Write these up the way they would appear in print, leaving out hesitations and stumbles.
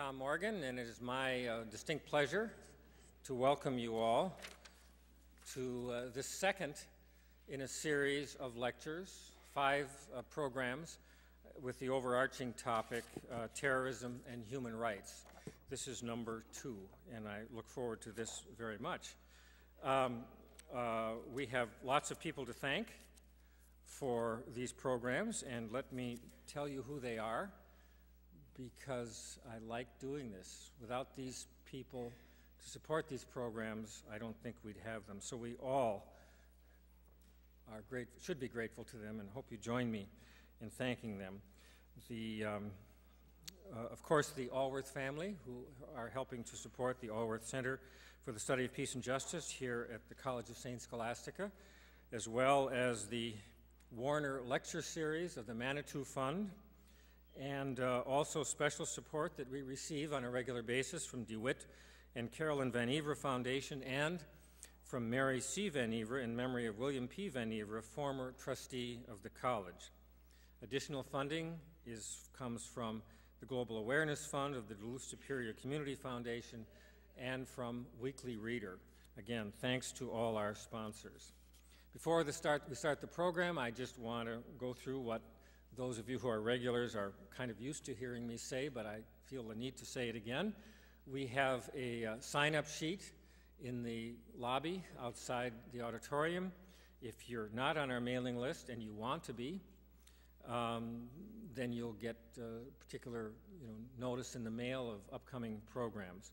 Tom Morgan, and it is my distinct pleasure to welcome you all to this second in a series of lectures, five programs with the overarching topic, terrorism and human rights. This is number 2, and I look forward to this very much. We have lots of people to thank for these programs, and let me tell you who they are, because I like doing this. Without these people to support these programs, I don't think we'd have them. So we all are should be grateful to them, and hope you join me in thanking them. The, of course, the Alworth family, who are helping to support the Alworth Center for the Study of Peace and Justice here at the College of St. Scholastica, as well as the Warner Lecture Series of the Manitou Fund, and also special support that we receive on a regular basis from DeWitt and Carolyn Van Ever Foundation, and from Mary C. Van Ever in memory of William P. Van Ever, a former trustee of the college. Additional funding comes from the Global Awareness Fund of the Duluth Superior Community Foundation, and from Weekly Reader. Again, thanks to all our sponsors. Before we start the program, I just want to go through what those of you who are regulars are kind of used to hearing me say, but I feel the need to say it again. We have a sign-up sheet in the lobby outside the auditorium. If you're not on our mailing list and you want to be, then you'll get particular notice in the mail of upcoming programs.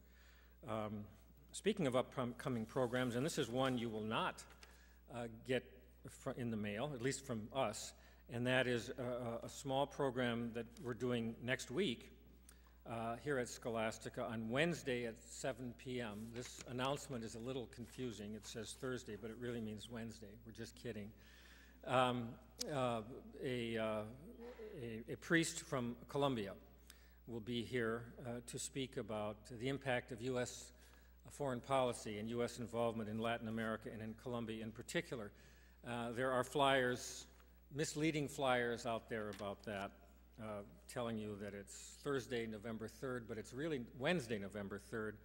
Speaking of upcoming programs, and this is one you will not get in the mail, at least from us, and that is a small program that we're doing next week here at Scholastica on Wednesday at 7 p.m. This announcement is a little confusing. It says Thursday, but it really means Wednesday. We're just kidding. A priest from Columbia will be here to speak about the impact of U.S. foreign policy and U.S. involvement in Latin America and in Colombia in particular. There are flyers, misleading flyers out there about that, telling you that it's Thursday, November 3rd, but it's really Wednesday, November 3rd,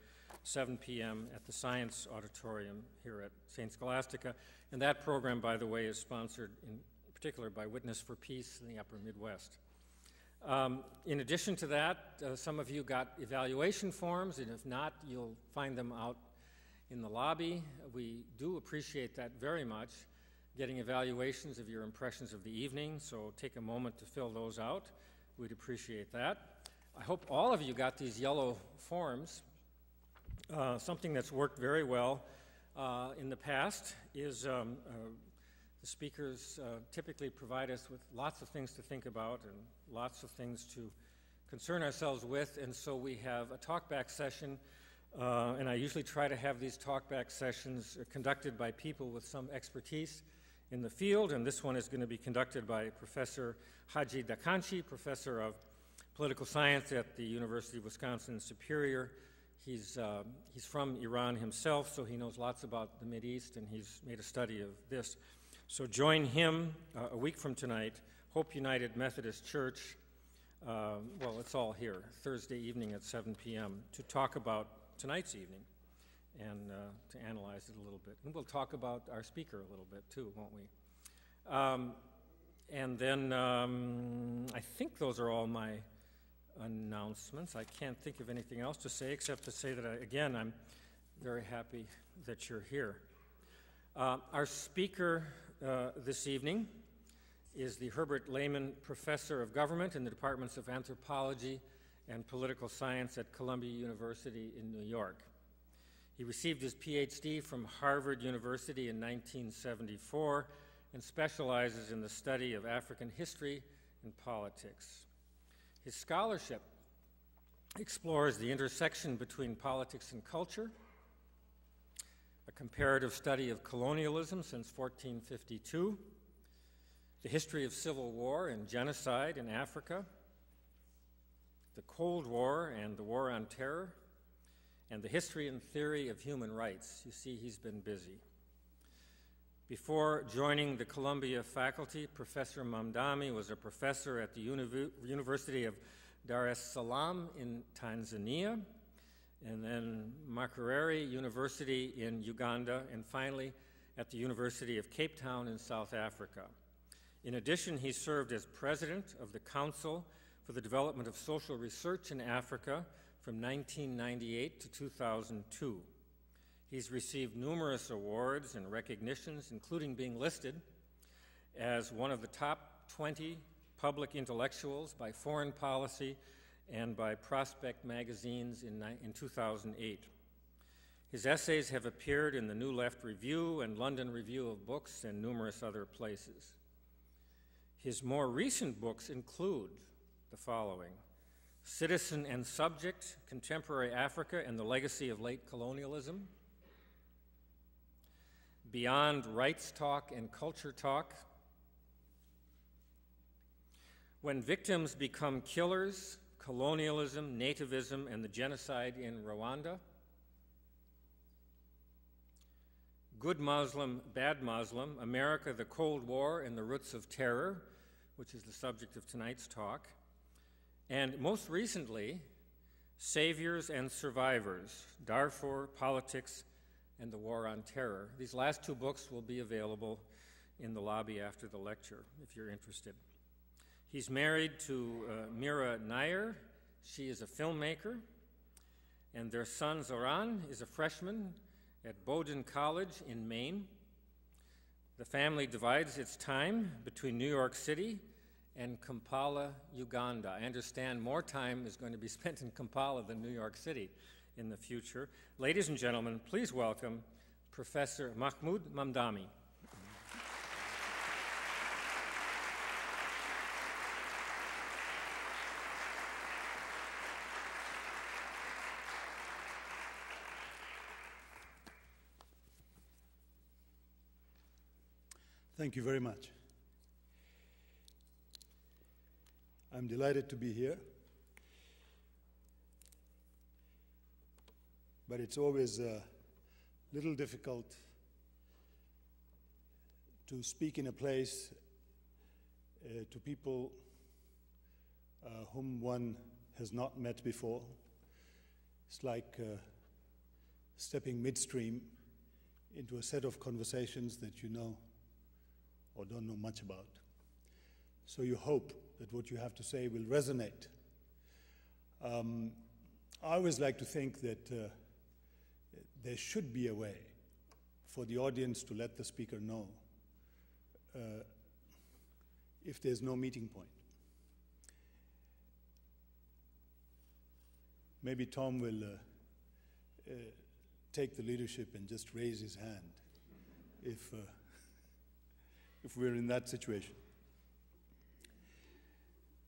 7 p.m. at the Science Auditorium here at St. Scholastica. And that program, by the way, is sponsored in particular by Witness for Peace in the Upper Midwest. In addition to that, some of you got evaluation forms, and if not, you'll find them out in the lobby. We do appreciate that very much, getting evaluations of your impressions of the evening, so take a moment to fill those out. We'd appreciate that. I hope all of you got these yellow forms. Something that's worked very well in the past is the speakers typically provide us with lots of things to think about and lots of things to concern ourselves with, and so we have a talkback session, and I usually try to have these talkback sessions conducted by people with some expertise in the field, and this one is going to be conducted by Professor Haji Dakanchi, Professor of Political Science at the University of Wisconsin-Superior. He's from Iran himself, so he knows lots about the Mideast, and he's made a study of this. So join him a week from tonight, Hope United Methodist Church, well, it's all here, Thursday evening at 7 p.m., to talk about tonight's evening and to analyze it a little bit. And we'll talk about our speaker a little bit, too, won't we? And then I think those are all my announcements. I can't think of anything else to say except to say that, again, I'm very happy that you're here. Our speaker this evening is the Herbert Lehman Professor of Government in the Departments of Anthropology and Political Science at Columbia University in New York. He received his Ph.D. from Harvard University in 1974 and specializes in the study of African history and politics. His scholarship explores the intersection between politics and culture, a comparative study of colonialism since 1452, the history of civil war and genocide in Africa, the Cold War and the War on Terror, and the history and theory of human rights. You see, he's been busy. Before joining the Columbia faculty, Professor Mamdani was a professor at the University of Dar es Salaam in Tanzania, and then Makerere University in Uganda, and finally at the University of Cape Town in South Africa. In addition, he served as president of the Council for the Development of Social Research in Africa from 1998 to 2002. He's received numerous awards and recognitions, including being listed as one of the top 20 public intellectuals by Foreign Policy and by Prospect magazines in 2008. His essays have appeared in the New Left Review and London Review of Books and numerous other places. His more recent books include the following: Citizen and Subject, Contemporary Africa and the Legacy of Late Colonialism, Beyond Rights Talk and Culture Talk, When Victims Become Killers, Colonialism, Nativism, and the Genocide in Rwanda, Good Muslim, Bad Muslim, America, the Cold War, and the Roots of Terror, which is the subject of tonight's talk, and most recently, Saviors and Survivors, Darfur, Politics, and the War on Terror. These last two books will be available in the lobby after the lecture, if you're interested. He's married to Mira Nair. She is a filmmaker, and their son, Zoran, is a freshman at Bowdoin College in Maine. The family divides its time between New York City and Kampala, Uganda. I understand more time is going to be spent in Kampala than New York City in the future. Ladies and gentlemen, please welcome Professor Mahmood Mamdani. Thank you very much. I'm delighted to be here, but it's always a little difficult to speak in a place to people whom one has not met before. It's like stepping midstream into a set of conversations that you know or don't know much about. So you hope that what you have to say will resonate. I always like to think that there should be a way for the audience to let the speaker know if there's no meeting point. Maybe Tom will take the leadership and just raise his hand if we're in that situation.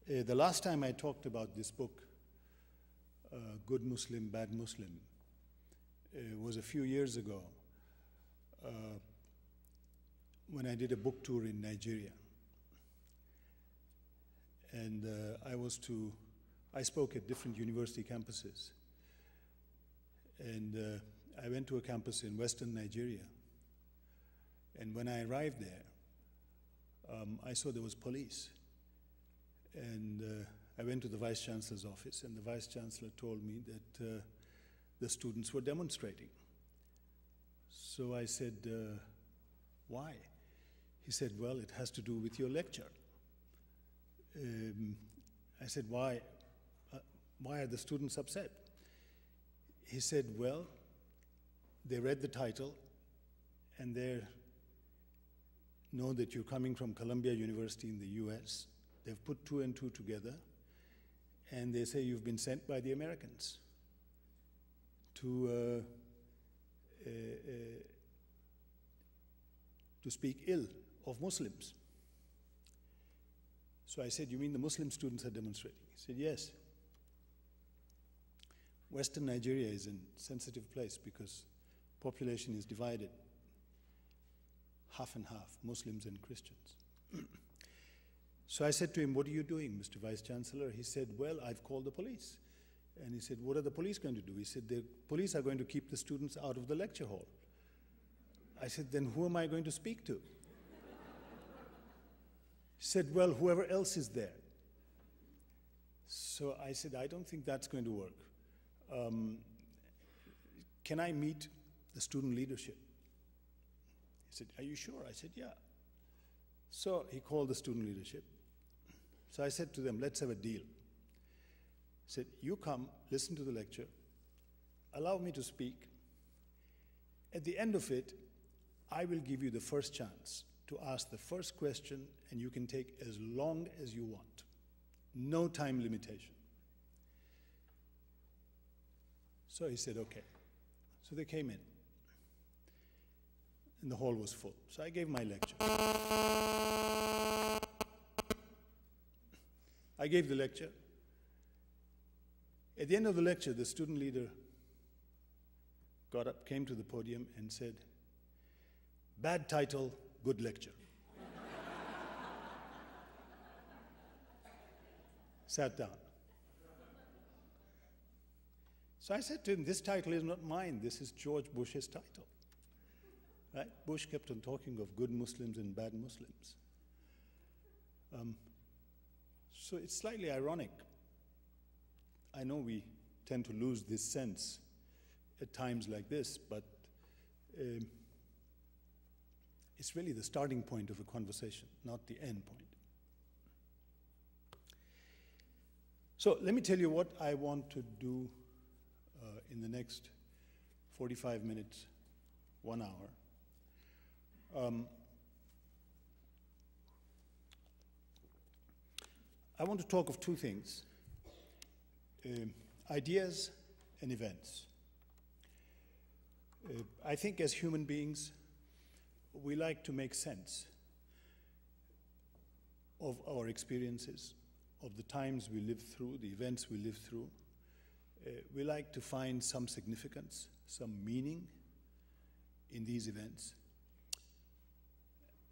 The last time I talked about this book, Good Muslim, Bad Muslim, was a few years ago when I did a book tour in Nigeria. And I spoke at different university campuses. And I went to a campus in Western Nigeria. And when I arrived there, I saw there was police. And I went to the Vice Chancellor's office, and the Vice Chancellor told me that the students were demonstrating. So I said, why? He said, well, it has to do with your lecture. I said, why are the students upset? He said, well, they read the title, and they know that you're coming from Columbia University in the US. They've put two and two together, and they say you've been sent by the Americans to speak ill of Muslims. So I said, you mean the Muslim students are demonstrating? He said, yes. Western Nigeria is a sensitive place because population is divided, half and half, Muslims and Christians. So I said to him, what are you doing, Mr. Vice Chancellor? He said, well, I've called the police. And he said, what are the police going to do? He said, the police are going to keep the students out of the lecture hall. I said, then who am I going to speak to? He said, well, whoever else is there. So I said, I don't think that's going to work. Can I meet the student leadership? He said, are you sure? I said, yeah. So he called the student leadership. So I said to them, let's have a deal. I said, you come, listen to the lecture, allow me to speak. At the end of it, I will give you the first chance to ask the first question, and you can take as long as you want. No time limitation. So he said, okay. So they came in, and the hall was full. So I gave my lecture. I gave the lecture. At the end of the lecture, the student leader got up, came to the podium, and said, bad title, good lecture. Sat down. So I said to him, this title is not mine, this is George Bush's title. Right? Bush kept on talking of good Muslims and bad Muslims. So it's slightly ironic. I know we tend to lose this sense at times like this, but it's really the starting point of a conversation, not the end point. So let me tell you what I want to do in the next 45 minutes, 1 hour. I want to talk of two things, ideas and events. I think as human beings, we like to make sense of our experiences, of the times we live through, the events we live through. We like to find some significance, some meaning in these events.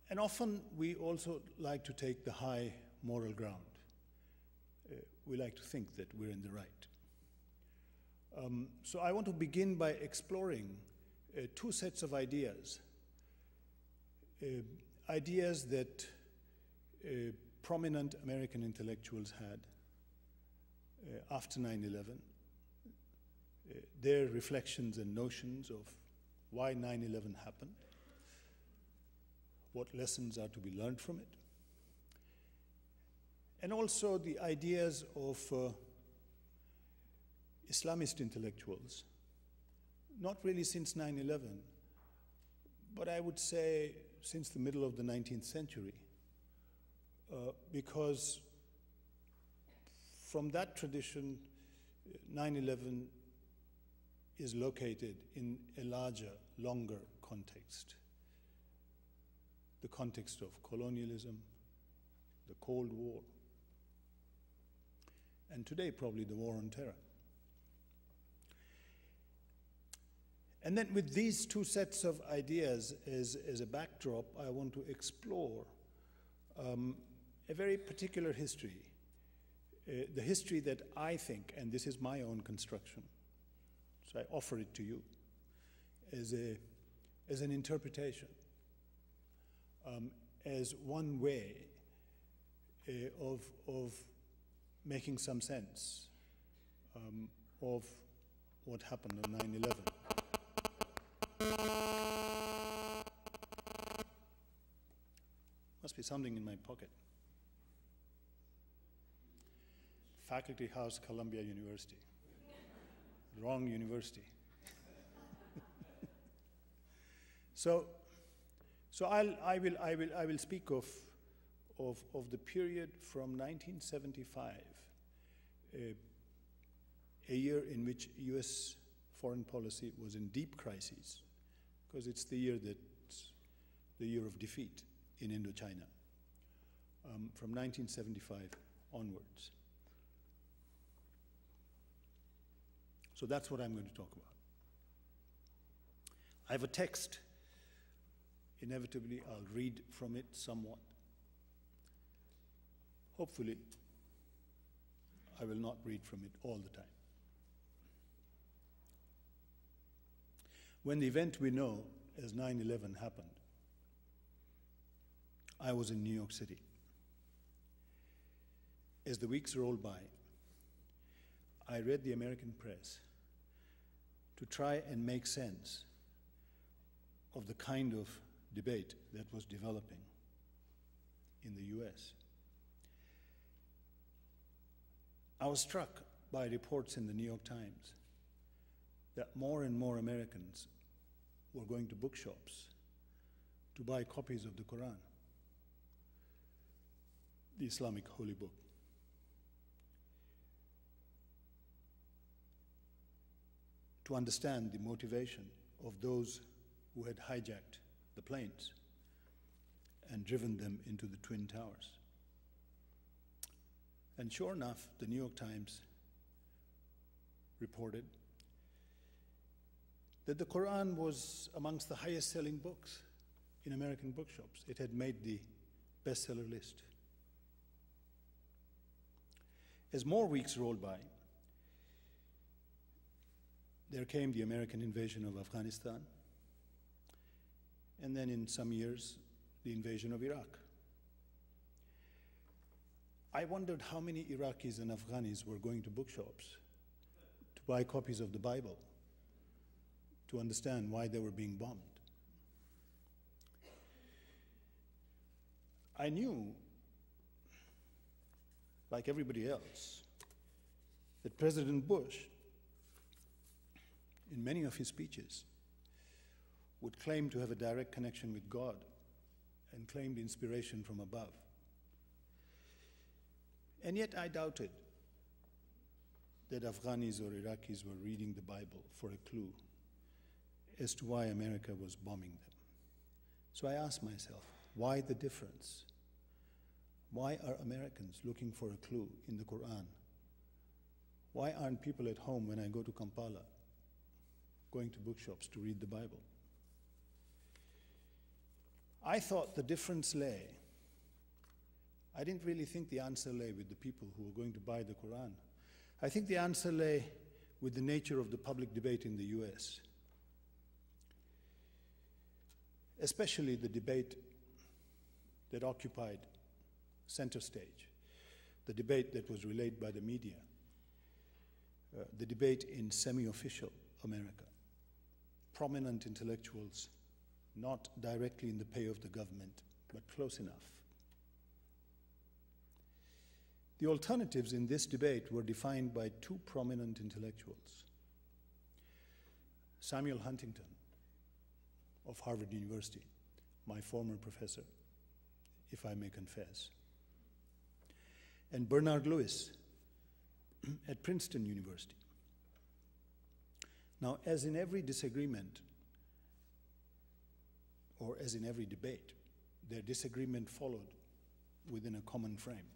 And often we also like to take the high moral ground. We like to think that we're in the right. So I want to begin by exploring two sets of ideas. Ideas that prominent American intellectuals had after 9/11, their reflections and notions of why 9/11 happened, what lessons are to be learned from it, and also the ideas of Islamist intellectuals, not really since 9/11, but I would say since the middle of the 19th century, because from that tradition, 9/11 is located in a larger, longer context. The context of colonialism, the Cold War, and today probably the war on terror. And then with these two sets of ideas as a backdrop, I want to explore a very particular history, the history that I think, and this is my own construction, so I offer it to you as an interpretation, as one way of making some sense of what happened on 9/11. Must be something in my pocket. Faculty House, Columbia University. Wrong university. So I will speak of the period from 1975, a year in which U.S. foreign policy was in deep crisis, because it's the year of defeat in Indochina, from 1975 onwards. So that's what I'm going to talk about. I have a text. Inevitably, I'll read from it somewhat. Hopefully, I will not read from it all the time. When the event we know as 9/11 happened, I was in New York City. As the weeks rolled by, I read the American press to try and make sense of the kind of debate that was developing in the US. I was struck by reports in the New York Times that more and more Americans were going to bookshops to buy copies of the Quran, the Islamic holy book. To understand the motivation of those who had hijacked the planes and driven them into the Twin Towers. And sure enough, the New York Times reported that the Quran was amongst the highest-selling books in American bookshops. It had made the bestseller list. As more weeks rolled by, there came the American invasion of Afghanistan, and then in some years, the invasion of Iraq. I wondered how many Iraqis and Afghanis were going to bookshops to buy copies of the Bible, to understand why they were being bombed. I knew, like everybody else, that President Bush, in many of his speeches, would claim to have a direct connection with God and claimed inspiration from above. And yet I doubted that Afghanis or Iraqis were reading the Bible for a clue as to why America was bombing them. So I asked myself, why the difference? Why are Americans looking for a clue in the Quran? Why aren't people at home when I go to Kampala going to bookshops to read the Bible? I thought the difference lay. I didn't really think the answer lay with the people who were going to buy the Quran. I think the answer lay with the nature of the public debate in the US, especially the debate that occupied center stage, the debate that was relayed by the media, the debate in semi-official America, prominent intellectuals not directly in the pay of the government, but close enough. The alternatives in this debate were defined by two prominent intellectuals, Samuel Huntington of Harvard University, my former professor, if I may confess, and Bernard Lewis at Princeton University. Now, as in every disagreement, or as in every debate, their disagreement followed within a common frame.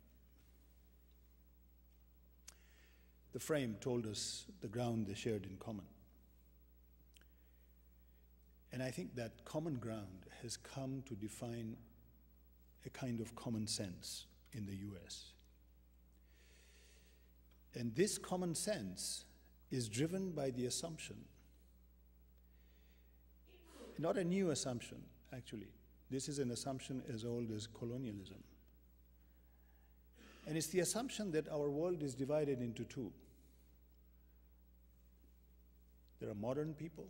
The frame told us the ground they shared in common. And I think that common ground has come to define a kind of common sense in the US. And this common sense is driven by the assumption, not a new assumption, actually. This is an assumption as old as colonialism. And it's the assumption that our world is divided into two. There are modern people,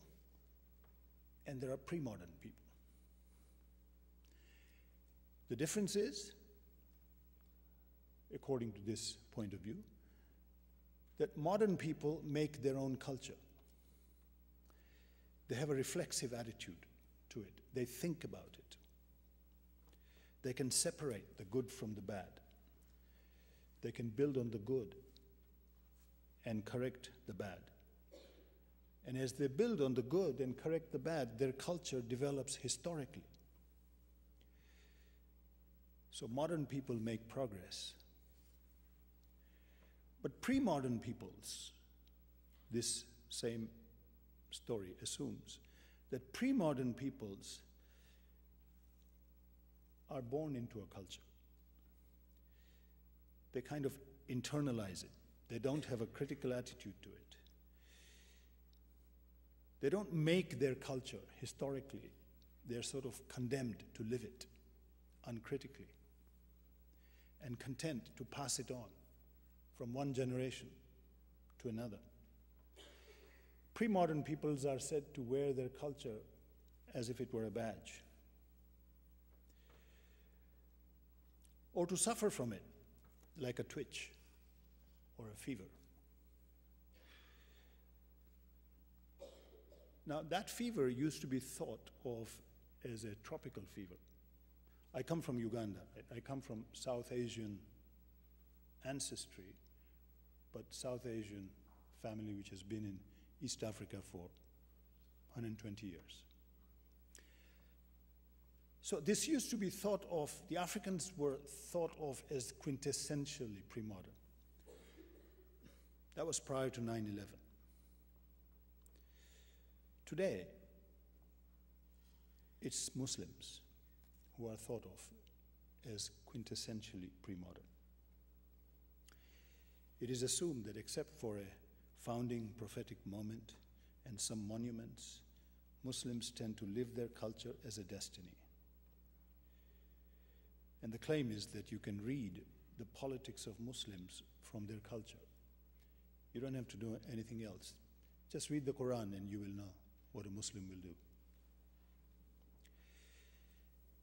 and there are pre-modern people. The difference is, according to this point of view, that modern people make their own culture. They have a reflexive attitude to it. They think about it. They can separate the good from the bad. They can build on the good and correct the bad. And as they build on the good and correct the bad, their culture develops historically. So modern people make progress. But pre-modern peoples, this same story assumes that pre-modern peoples are born into a culture. They kind of internalize it. They don't have a critical attitude to it. They don't make their culture historically. They're sort of condemned to live it uncritically and content to pass it on from one generation to another. Pre-modern peoples are said to wear their culture as if it were a badge, or to suffer from it like a twitch or a fever. Now, that fever used to be thought of as a tropical fever. I come from Uganda. I come from South Asian ancestry, but South Asian family which has been in East Africa for 120 years. So this used to be thought of, the Africans were thought of as quintessentially pre-modern. That was prior to 9/11. Today, it's Muslims who are thought of as quintessentially pre-modern. It is assumed that except for a founding prophetic moment and some monuments, Muslims tend to live their culture as a destiny. And the claim is that you can read the politics of Muslims from their culture. You don't have to do anything else. Just read the Quran and you will know what a Muslim will do.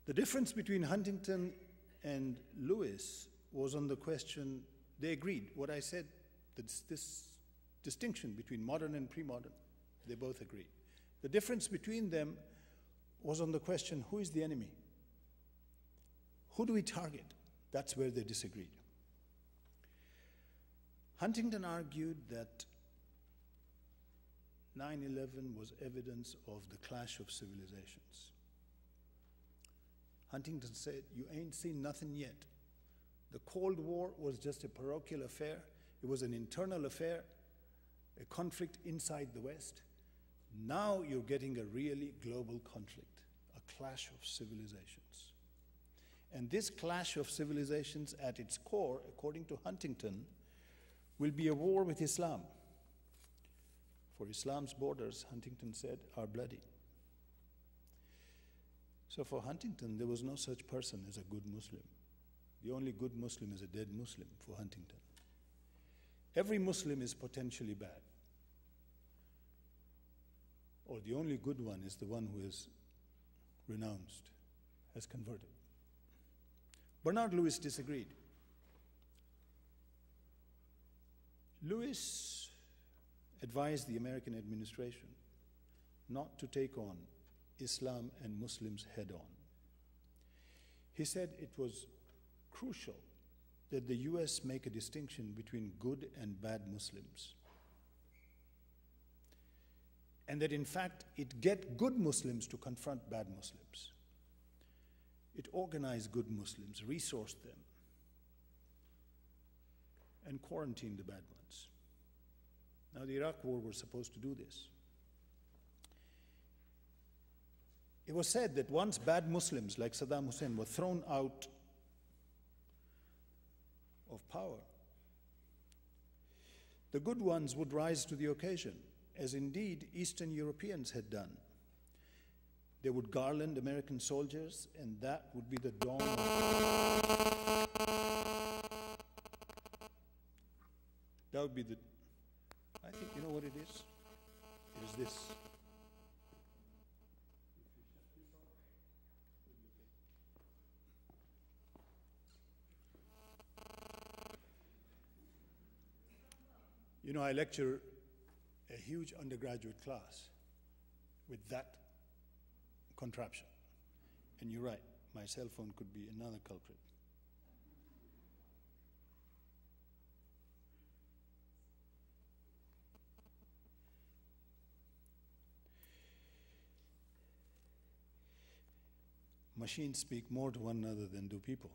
The difference between Huntington and Lewis was on the question, they agreed. What I said, this distinction between modern and pre-modern, they both agreed. The difference between them was on the question, who is the enemy? Who do we target? That's where they disagreed. Huntington argued that 9/11 was evidence of the clash of civilizations. Huntington said, you ain't seen nothing yet. The Cold War was just a parochial affair. It was an internal affair, a conflict inside the West. Now you're getting a really global conflict, a clash of civilizations. And this clash of civilizations at its core, according to Huntington, will be a war with Islam. For Islam's borders, Huntington said, are bloody. So for Huntington, there was no such person as a good Muslim. The only good Muslim is a dead Muslim for Huntington. Every Muslim is potentially bad. Or the only good one is the one who has renounced, has converted. Bernard Lewis disagreed. Lewis advised the American administration not to take on Islam and Muslims head on. He said it was crucial that the US make a distinction between good and bad Muslims. And that in fact it get good Muslims to confront bad Muslims. It organized good Muslims, resourced them, and quarantined the bad ones. Now, the Iraq War was supposed to do this. It was said that once bad Muslims like Saddam Hussein were thrown out of power, the good ones would rise to the occasion, as indeed Eastern Europeans had done. They would garland American soldiers, and that would be the dawn of... That would be the... I think you know what it is? It is this. You know, I lecture a huge undergraduate class with that contraption. And you're right, my cell phone could be another culprit. Machines speak more to one another than do people.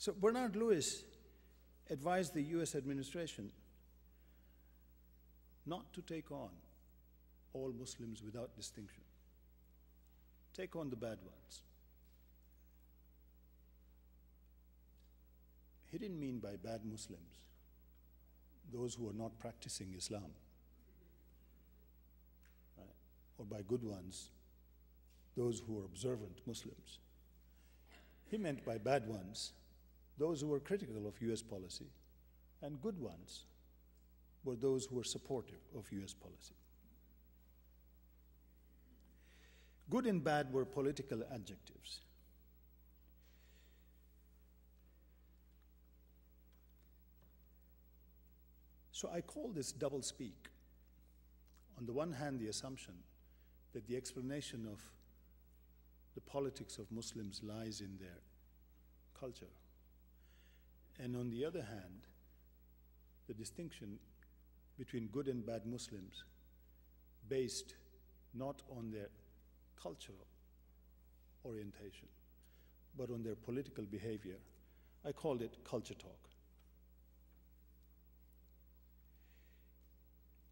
So Bernard Lewis advised the US administration not to take on all Muslims without distinction. Take on the bad ones. He didn't mean by bad Muslims those who are not practicing Islam, right? Or by good ones, those who are observant Muslims. He meant by bad ones, those who were critical of U.S. policy, and good ones were those who were supportive of U.S. policy. Good and bad were political adjectives. So I call this doublespeak. On the one hand, the assumption that the explanation of the politics of Muslims lies in their culture. And on the other hand, the distinction between good and bad Muslims based not on their cultural orientation, but on their political behavior. I called it culture talk.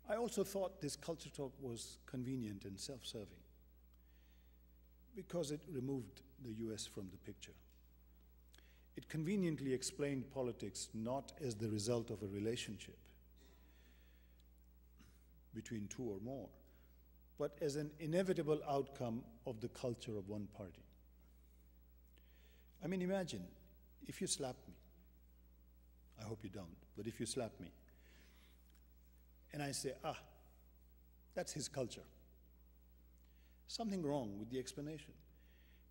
I also thought this culture talk was convenient and self-serving because it removed the US from the picture. It conveniently explained politics not as the result of a relationship between two or more, but as an inevitable outcome of the culture of one party. I mean, imagine if you slapped me. I hope you don't, but if you slapped me, and I say, ah, that's his culture. Something wrong with the explanation,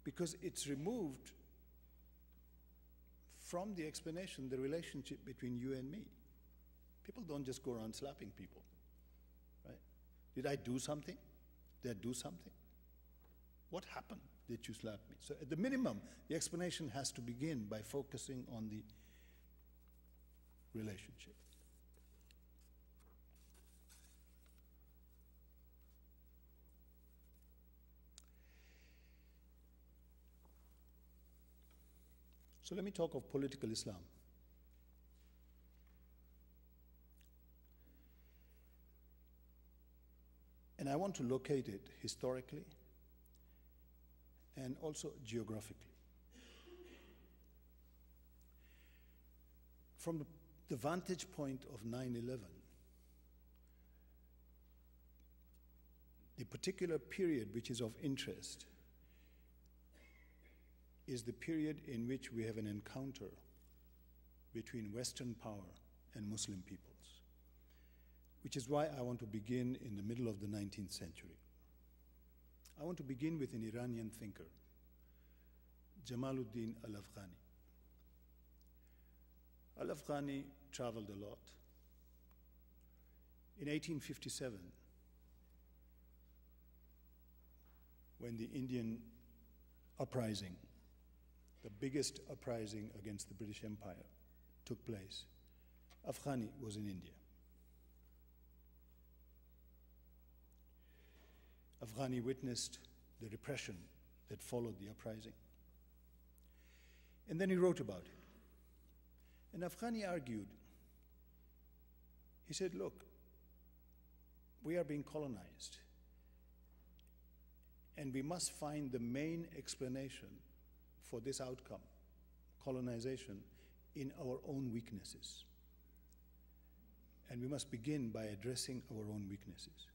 because it's removed from the explanation the relationship between you and me. People don't just go around slapping people, right? Did I do something? Did I do something? What happened that you slapped me? So at the minimum, the explanation has to begin by focusing on the relationship. So let me talk of political Islam. And I want to locate it historically and also geographically. From the vantage point of 9/11, the particular period which is of interest is the period in which we have an encounter between Western power and Muslim peoples, which is why I want to begin in the middle of the 19th century. I want to begin with an Iranian thinker, Jamaluddin Al-Afghani. Al-Afghani traveled a lot. In 1857, when the Indian uprising, the biggest uprising against the British Empire, took place, Afghani was in India. Afghani witnessed the repression that followed the uprising. And then he wrote about it. And Afghani argued, he said, look, we are being colonized, and we must find the main explanation for this outcome, colonization, in our own weaknesses. And we must begin by addressing our own weaknesses.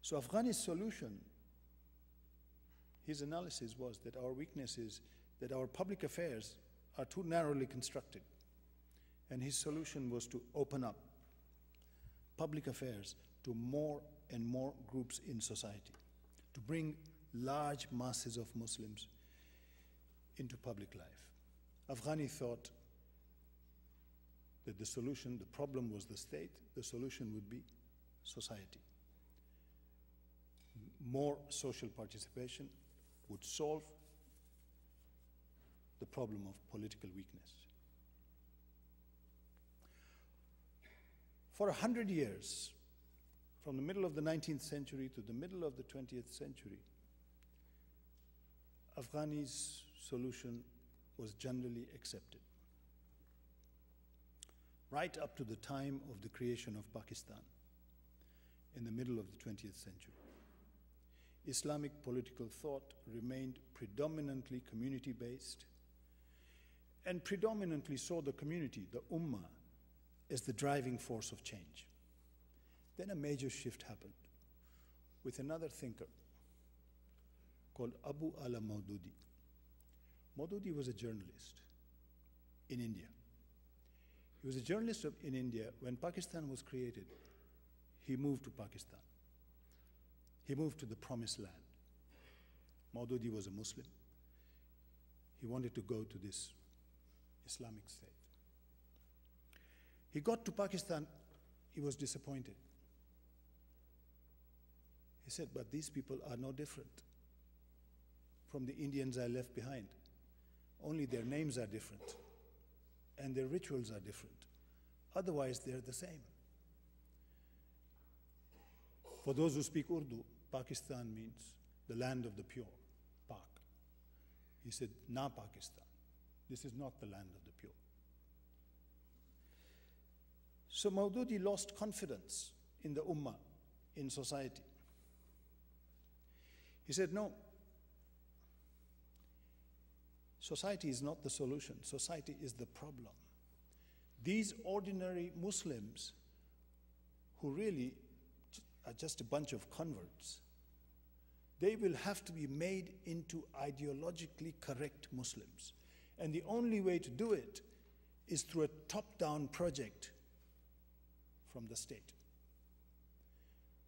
So Afghani's solution, his analysis was that our weaknesses, that our public affairs are too narrowly constructed. And his solution was to open up public affairs to more and more groups in society, to bring large masses of Muslims into public life. Afghani thought that the solution, the problem was the state, the solution would be society. More social participation would solve the problem of political weakness. For 100 years, from the middle of the 19th century to the middle of the 20th century, Afghani's solution was generally accepted, right up to the time of the creation of Pakistan in the middle of the 20th century. Islamic political thought remained predominantly community-based and predominantly saw the community, the ummah, as the driving force of change. Then a major shift happened with another thinker called Abul Ala Maududi, Maududi was a journalist in India. He was a journalist in India. When Pakistan was created, he moved to Pakistan. He moved to the Promised Land. Maududi was a Muslim. He wanted to go to this Islamic state. He got to Pakistan. He was disappointed. He said, but these people are no different from the Indians I left behind. Only their names are different, and their rituals are different. Otherwise, they're the same. For those who speak Urdu, Pakistan means the land of the pure, Pak. He said, na Pakistan. This is not the land of the pure. So Maududi lost confidence in the Ummah, in society. He said, no, society is not the solution. Society is the problem. These ordinary Muslims, who really are just a bunch of converts, they will have to be made into ideologically correct Muslims. And the only way to do it is through a top-down project from the state.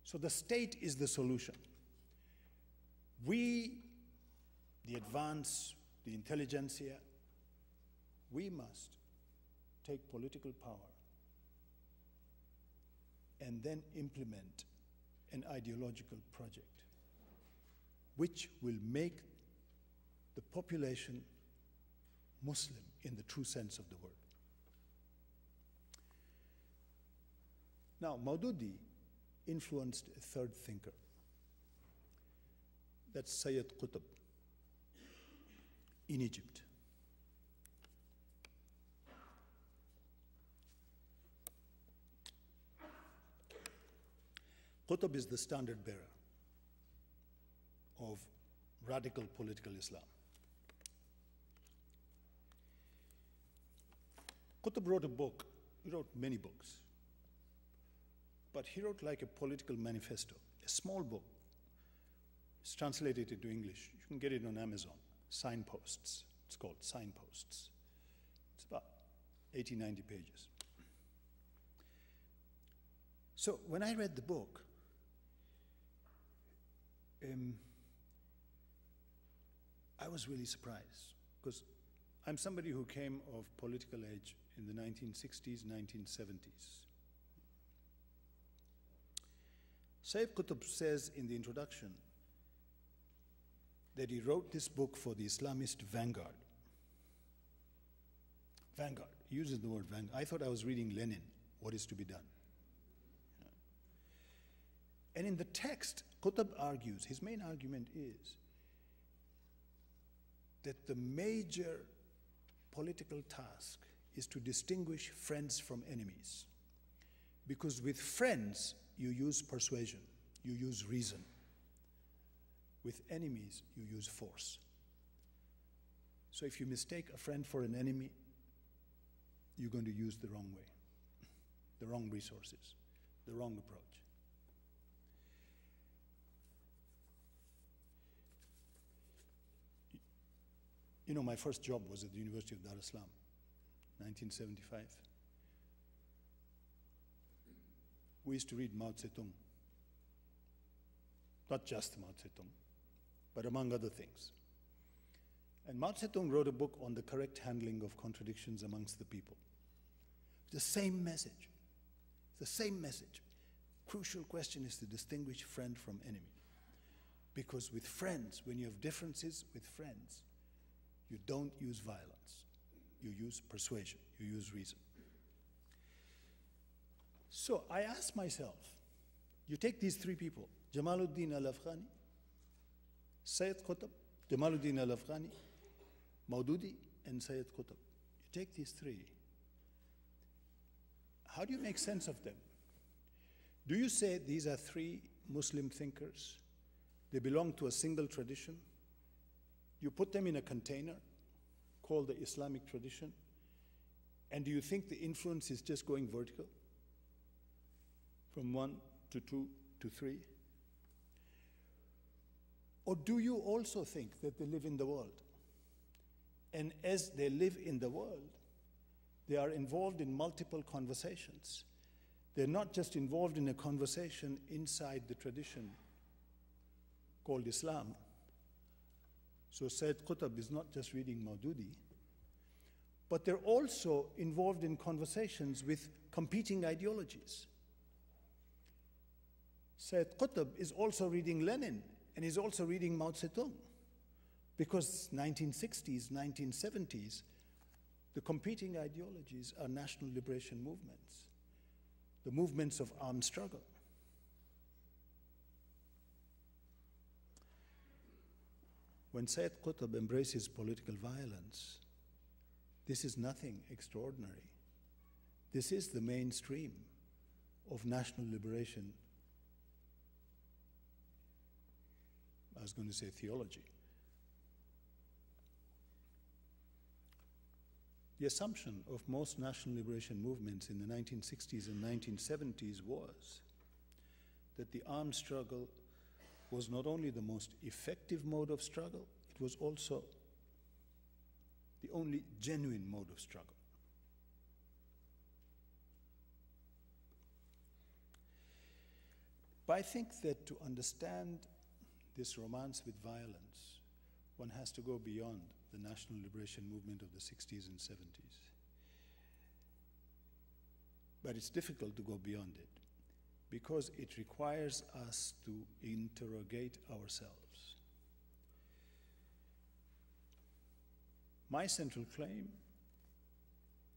So the state is the solution. We, the advance, the intelligentsia, we must take political power and then implement an ideological project which will make the population Muslim in the true sense of the word. Now, Maududi influenced a third thinker. That's Sayyid Qutb in Egypt. Qutb is the standard bearer of radical political Islam. Qutb wrote a book. He wrote many books. But he wrote like a political manifesto, a small book. It's translated into English. You can get it on Amazon. Signposts. It's called Signposts. It's about 80, 90 pages. So when I read the book, I was really surprised, because I'm somebody who came of political age in the 1960s, 1970s. Sayyid Qutb says in the introduction that he wrote this book for the Islamist vanguard. Vanguard. He uses the word vanguard. I thought I was reading Lenin, What Is to Be Done. And in the text, Qutb argues, his main argument is that the major political task is to distinguish friends from enemies. Because with friends, you use persuasion, you use reason. With enemies, you use force. So if you mistake a friend for an enemy, you're going to use the wrong way, the wrong resources, the wrong approach. You know, my first job was at the University of Dar es Salaam, 1975. We used to read Mao Zedong. Not just Mao Zedong, but among other things. And Mao Zedong wrote a book on the correct handling of contradictions amongst the people. The same message. The same message. Crucial question is to distinguish friend from enemy. Because with friends, when you have differences with friends, you don't use violence. You use persuasion. You use reason. So I asked myself, you take these three people, Jamaluddin Al-Afghani, Sayyid Qutb, Jamaluddin Al-Afghani, Maududi, and Sayyid Qutb. You take these three. How do you make sense of them? Do you say these are three Muslim thinkers? They belong to a single tradition? You put them in a container called the Islamic tradition, and do you think the influence is just going vertical? From 1 to 2 to 3? Or do you also think that they live in the world? And as they live in the world, they are involved in multiple conversations. They're not just involved in a conversation inside the tradition called Islam. So Sayyid Qutb is not just reading Maududi, but they're also involved in conversations with competing ideologies. Sayyid Qutb is also reading Lenin, and he's also reading Mao Zedong, because 1960s, 1970s, the competing ideologies are national liberation movements, the movements of armed struggle. When Sayyid Qutb embraces political violence, this is nothing extraordinary. This is the mainstream of national liberation. I was going to say theology. The assumption of most national liberation movements in the 1960s and 1970s was that the armed struggle was not only the most effective mode of struggle, it was also the only genuine mode of struggle. But I think that to understand this romance with violence, one has to go beyond the national liberation movement of the 60s and 70s. But it's difficult to go beyond it, because it requires us to interrogate ourselves. My central claim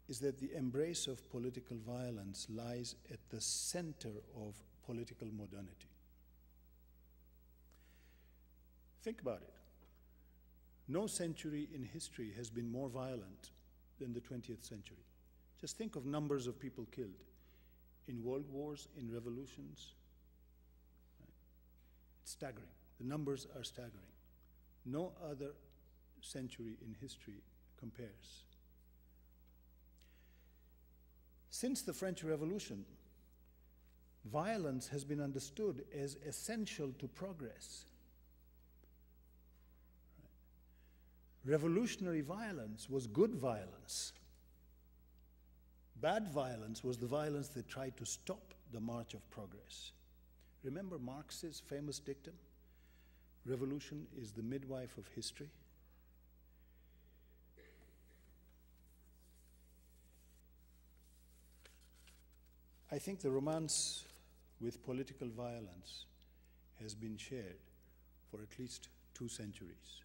is that the embrace of political violence lies at the center of political modernity. Think about it. No century in history has been more violent than the 20th century. Just think of numbers of people killed in world wars, in revolutions. It's staggering. The numbers are staggering. No other century in history compares. Since the French Revolution, violence has been understood as essential to progress. Revolutionary violence was good violence. Bad violence was the violence that tried to stop the march of progress. Remember Marx's famous dictum, revolution is the midwife of history? I think the romance with political violence has been shared for at least 2 centuries.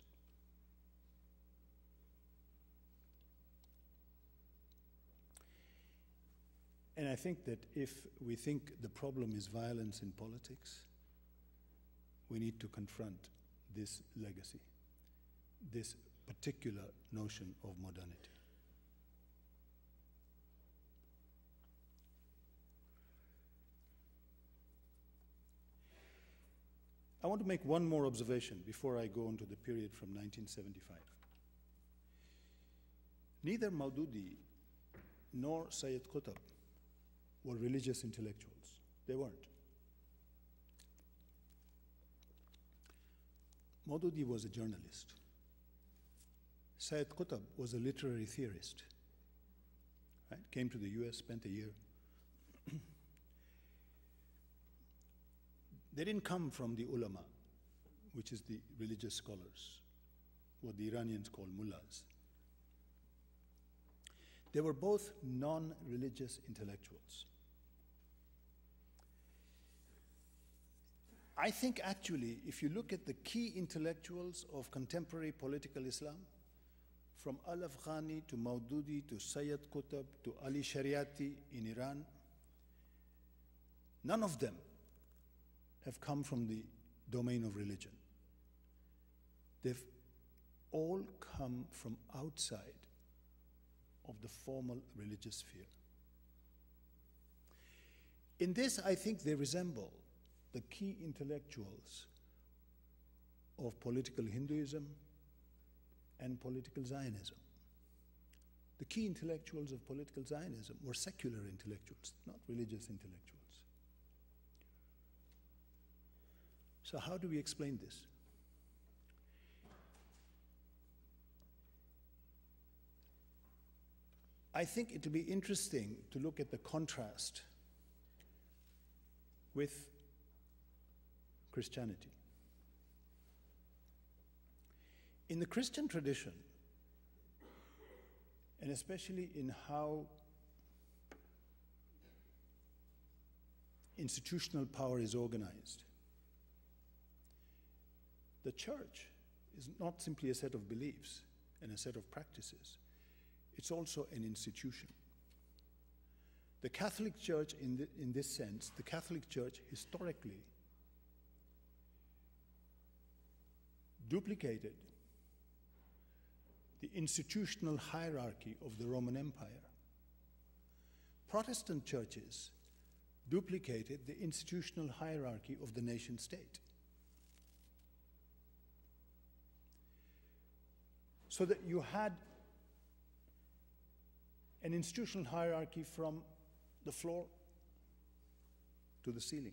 And I think that if we think the problem is violence in politics, we need to confront this legacy, this particular notion of modernity. I want to make one more observation before I go into the period from 1975. Neither Maududi nor Sayyid Qutb were religious intellectuals. They weren't. Maududi was a journalist. Sayyid Qutb was a literary theorist. Right? Came to the US, spent a year. They didn't come from the ulama, which is the religious scholars, what the Iranians call mullahs. They were both non-religious intellectuals. I think actually, if you look at the key intellectuals of contemporary political Islam, from Al-Afghani to Maududi to Sayyid Qutb to Ali Shariati in Iran, none of them have come from the domain of religion. They've all come from outside of the formal religious sphere. In this, I think they resemble the key intellectuals of political Hinduism and political Zionism. The key intellectuals of political Zionism were secular intellectuals, not religious intellectuals. So how do we explain this? I think it'll be interesting to look at the contrast with Christianity. In the Christian tradition, and especially in how institutional power is organized, the church is not simply a set of beliefs and a set of practices. It's also an institution. The Catholic Church, in this sense, the Catholic Church historically duplicated the institutional hierarchy of the Roman Empire. Protestant churches duplicated the institutional hierarchy of the nation state. So that you had an institutional hierarchy from the floor to the ceiling.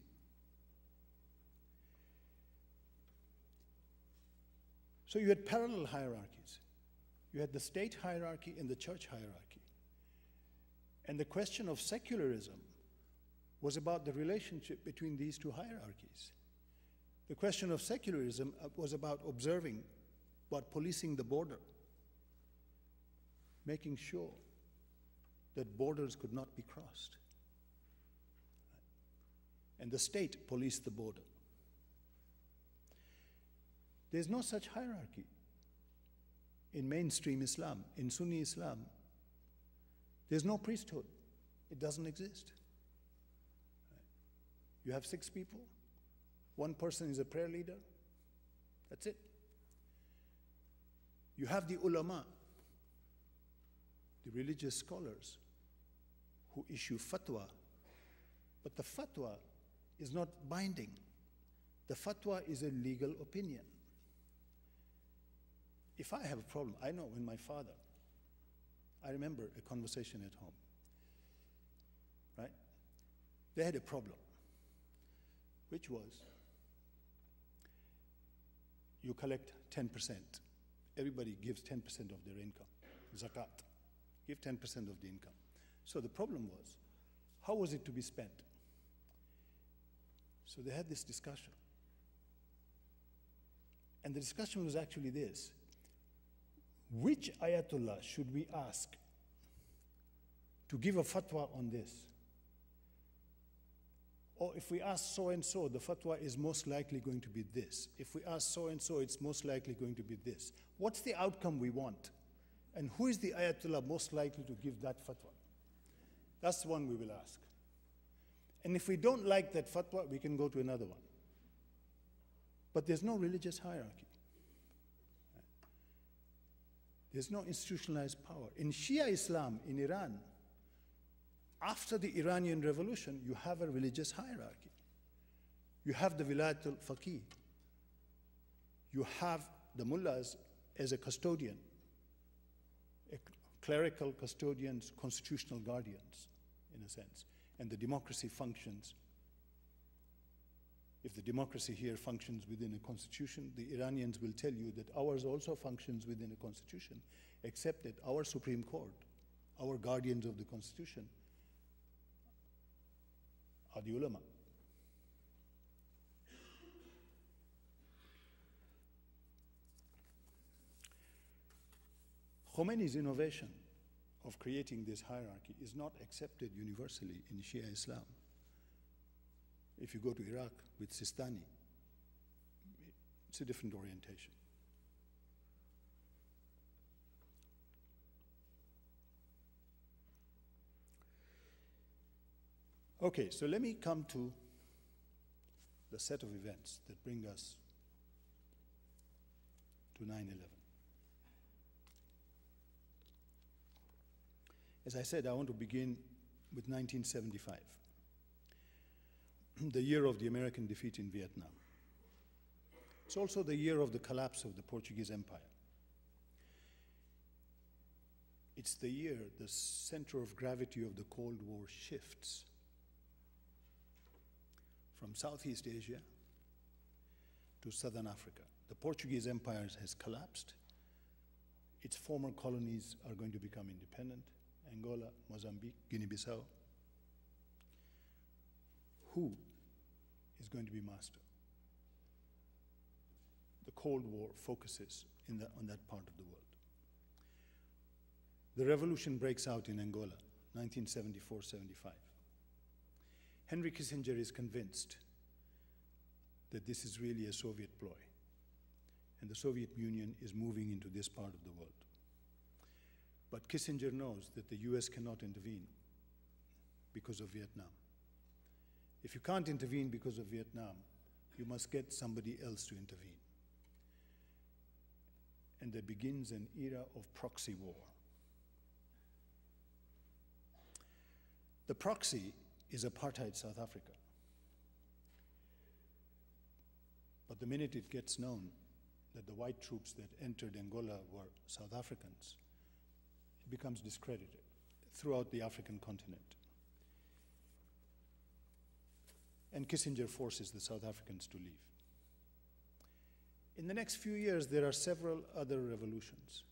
So you had parallel hierarchies. You had the state hierarchy and the church hierarchy. And the question of secularism was about the relationship between these two hierarchies. The question of secularism was about observing, about policing the border, making sure that borders could not be crossed. And the state policed the border. There's no such hierarchy in mainstream Islam, in Sunni Islam. There's no priesthood. It doesn't exist. You have 6 people. 1 person is a prayer leader. That's it. You have the ulama, the religious scholars who issue fatwa, but the fatwa is not binding. The fatwa is a legal opinion. If I have a problem, I know when my father, I remember a conversation at home, right? They had a problem, which was you collect 10%. Everybody gives 10% of their income, zakat. Give 10% of the income. So the problem was, how was it to be spent? So they had this discussion. And the discussion was actually this: which Ayatollah should we ask to give a fatwa on this? Or if we ask so-and-so, the fatwa is most likely going to be this. If we ask so-and-so, it's most likely going to be this. What's the outcome we want? And who is the Ayatollah most likely to give that fatwa? That's the one we will ask. And if we don't like that fatwa, we can go to another one. But there's no religious hierarchy. There's no institutionalized power. In Shia Islam, in Iran, after the Iranian Revolution, you have a religious hierarchy. You have the Wilayat al-Faqih. You have the mullahs as a custodian, clerical custodians, constitutional guardians, in a sense. And the democracy functions. If the democracy here functions within a constitution, the Iranians will tell you that ours also functions within a constitution, except that our Supreme Court, our guardians of the constitution, are the ulama. Khomeini's innovation of creating this hierarchy is not accepted universally in Shia Islam. If you go to Iraq with Sistani, it's a different orientation. Okay, so let me come to the set of events that bring us to 9/11. As I said, I want to begin with 1975, the year of the American defeat in Vietnam. It's also the year of the collapse of the Portuguese Empire. It's the year the center of gravity of the Cold War shifts from Southeast Asia to Southern Africa. The Portuguese Empire has collapsed. Its former colonies are going to become independent. Angola, Mozambique, Guinea-Bissau. Who is going to be master? The Cold War focuses on that part of the world. The revolution breaks out in Angola, 1974-75. Henry Kissinger is convinced that this is really a Soviet ploy, and the Soviet Union is moving into this part of the world. But Kissinger knows that the US cannot intervene because of Vietnam. If you can't intervene because of Vietnam, you must get somebody else to intervene. And there begins an era of proxy war. The proxy is apartheid South Africa. But the minute it gets known that the white troops that entered Angola were South Africans, it becomes discredited throughout the African continent. And Kissinger forces the South Africans to leave. In the next few years, there are several other revolutions,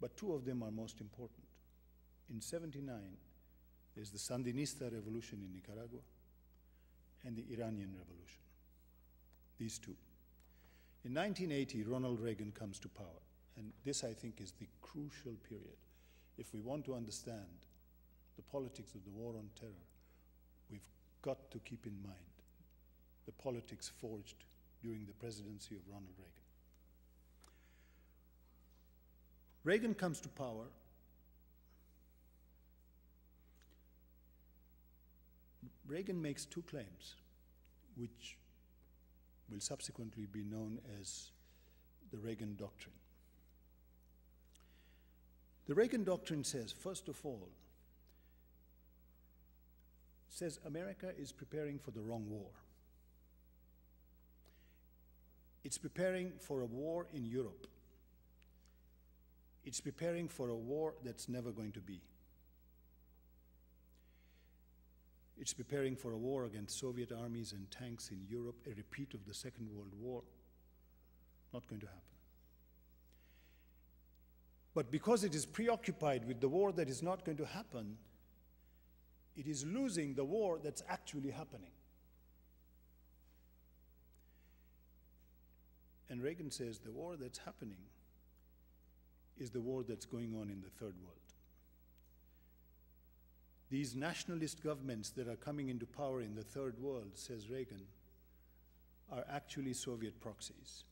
but two of them are most important. In '79, there's the Sandinista revolution in Nicaragua and the Iranian revolution, these two. In 1980, Ronald Reagan comes to power, and this, I think, is the crucial period. If we want to understand the politics of the war on terror, we've got to keep in mind the politics forged during the presidency of Ronald Reagan. Reagan comes to power. Reagan makes two claims, which will subsequently be known as the Reagan Doctrine. The Reagan Doctrine says, first of all, says America is preparing for the wrong war. It's preparing for a war in Europe. It's preparing for a war that's never going to be. It's preparing for a war against Soviet armies and tanks in Europe, a repeat of the Second World War. Not going to happen. But because it is preoccupied with the war that is not going to happen, it is losing the war that's actually happening. And Reagan says the war that's happening is the war that's going on in the Third World. These nationalist governments that are coming into power in the Third World, says Reagan, are actually Soviet proxies.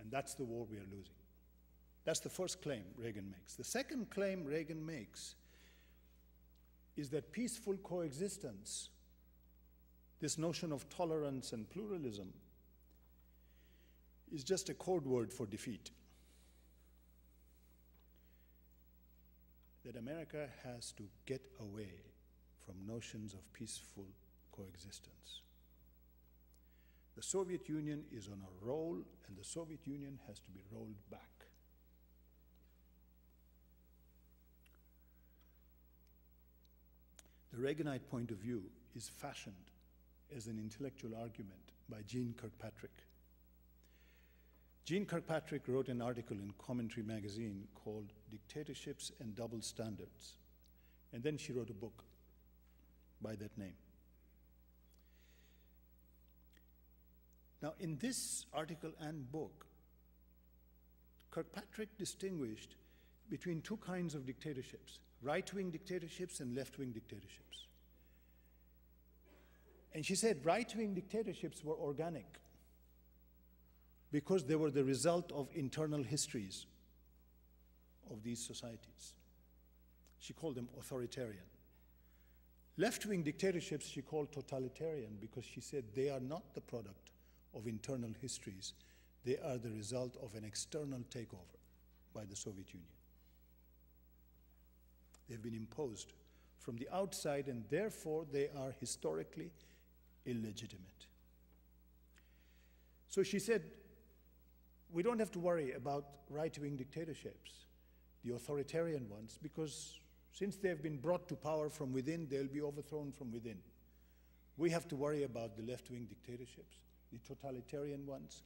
And that's the war we are losing. That's the first claim Reagan makes. The second claim Reagan makes is that peaceful coexistence, this notion of tolerance and pluralism, is just a code word for defeat. That America has to get away from notions of peaceful coexistence. The Soviet Union is on a roll, and the Soviet Union has to be rolled back. The Reaganite point of view is fashioned as an intellectual argument by Jean Kirkpatrick. Jean Kirkpatrick wrote an article in Commentary magazine called Dictatorships and Double Standards, and then she wrote a book by that name. Now, in this article and book, Kirkpatrick distinguished between two kinds of dictatorships, right-wing dictatorships and left-wing dictatorships. And she said right-wing dictatorships were organic, because they were the result of internal histories of these societies. She called them authoritarian. Left-wing dictatorships she called totalitarian, because she said they are not the product of internal histories. They are the result of an external takeover by the Soviet Union. They've been imposed from the outside, and therefore they are historically illegitimate. So she said, we don't have to worry about right-wing dictatorships, the authoritarian ones, because since they've been brought to power from within, they'll be overthrown from within. We have to worry about the left-wing dictatorships, the totalitarian ones,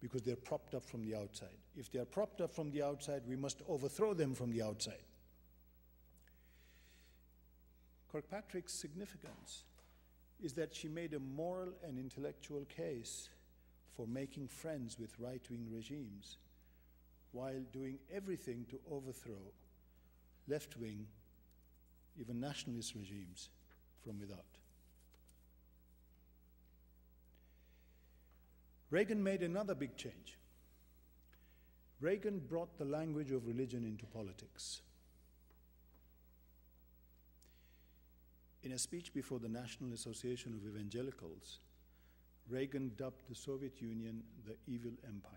because they're propped up from the outside. If they are propped up from the outside, we must overthrow them from the outside. Kirkpatrick's significance is that she made a moral and intellectual case for making friends with right-wing regimes while doing everything to overthrow left-wing, even nationalist regimes from without. Reagan made another big change. Reagan brought the language of religion into politics. In a speech before the National Association of Evangelicals, Reagan dubbed the Soviet Union the evil empire.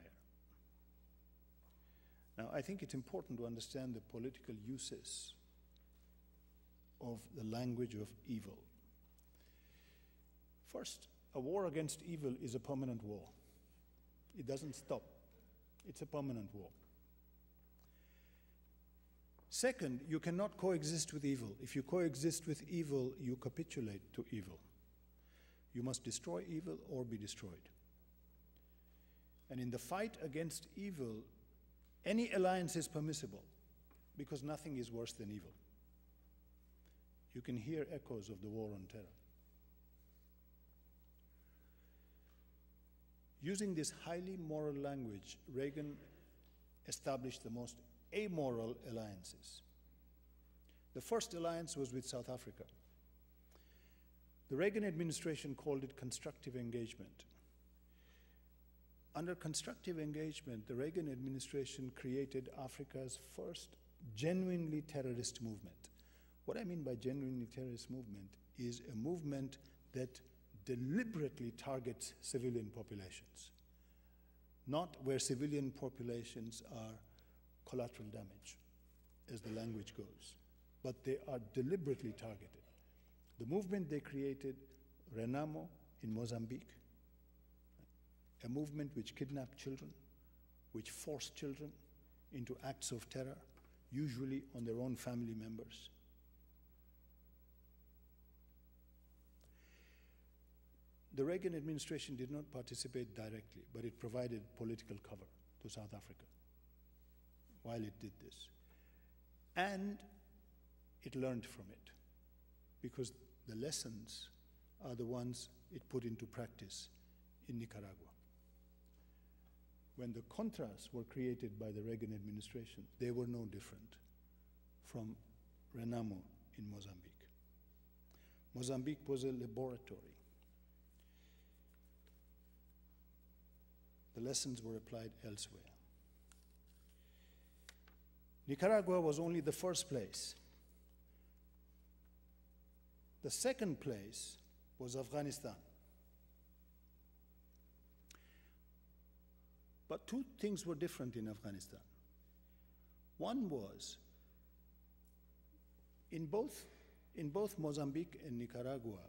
Now, I think it's important to understand the political uses of the language of evil. First, a war against evil is a permanent war. It doesn't stop. It's a permanent war. Second, you cannot coexist with evil. If you coexist with evil, you capitulate to evil. You must destroy evil or be destroyed. And in the fight against evil, any alliance is permissible because nothing is worse than evil. You can hear echoes of the war on terror. Using this highly moral language, Reagan established the most amoral alliances. The first alliance was with South Africa. The Reagan administration called it constructive engagement. Under constructive engagement, the Reagan administration created Africa's first genuinely terrorist movement. What I mean by genuinely terrorist movement is a movement that deliberately targets civilian populations, not where civilian populations are collateral damage, as the language goes, but they are deliberately targeted. The movement they created, Renamo in Mozambique, a movement which kidnapped children, which forced children into acts of terror, usually on their own family members. The Reagan administration did not participate directly, but it provided political cover to South Africa while it did this. And it learned from it, because the lessons are the ones it put into practice in Nicaragua. When the Contras were created by the Reagan administration, they were no different from Renamo in Mozambique. Mozambique was a laboratory. The lessons were applied elsewhere. Nicaragua was only the first place. The second place was Afghanistan. But two things were different in Afghanistan. One was, in both Mozambique and Nicaragua,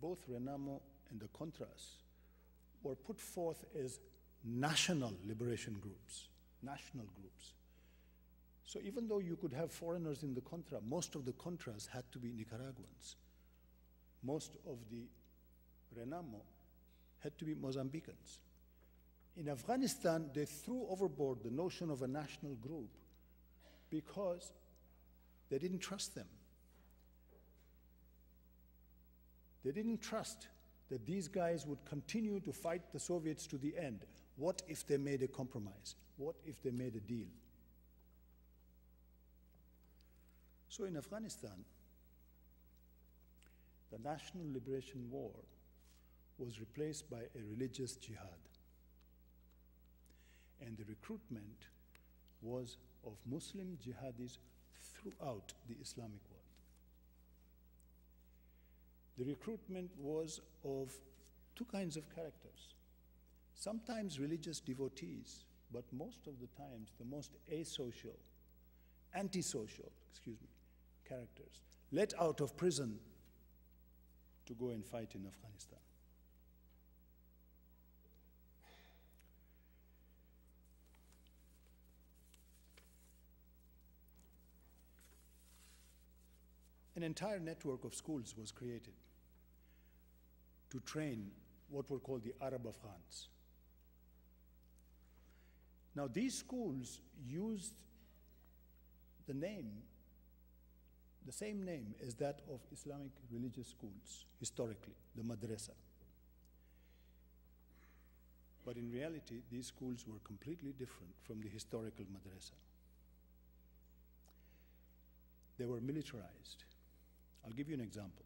both Renamo and the Contras were put forth as national liberation groups, national groups. So even though you could have foreigners in the Contra, most of the Contras had to be Nicaraguans. Most of the Renamo had to be Mozambicans. In Afghanistan, they threw overboard the notion of a national group because they didn't trust them. They didn't trust that these guys would continue to fight the Soviets to the end. What if they made a compromise? What if they made a deal? So in Afghanistan, the National Liberation War was replaced by a religious jihad. And the recruitment was of Muslim jihadis throughout the Islamic world. The recruitment was of two kinds of characters. Sometimes religious devotees, but most of the times the most asocial, antisocial, characters, let out of prison to go and fight in Afghanistan. An entire network of schools was created to train what were called the Arab Afghans, Now, these schools used the name, the same name as that of Islamic religious schools, historically, the madrasa. But in reality, these schools were completely different from the historical madrasa. They were militarized. I'll give you an example.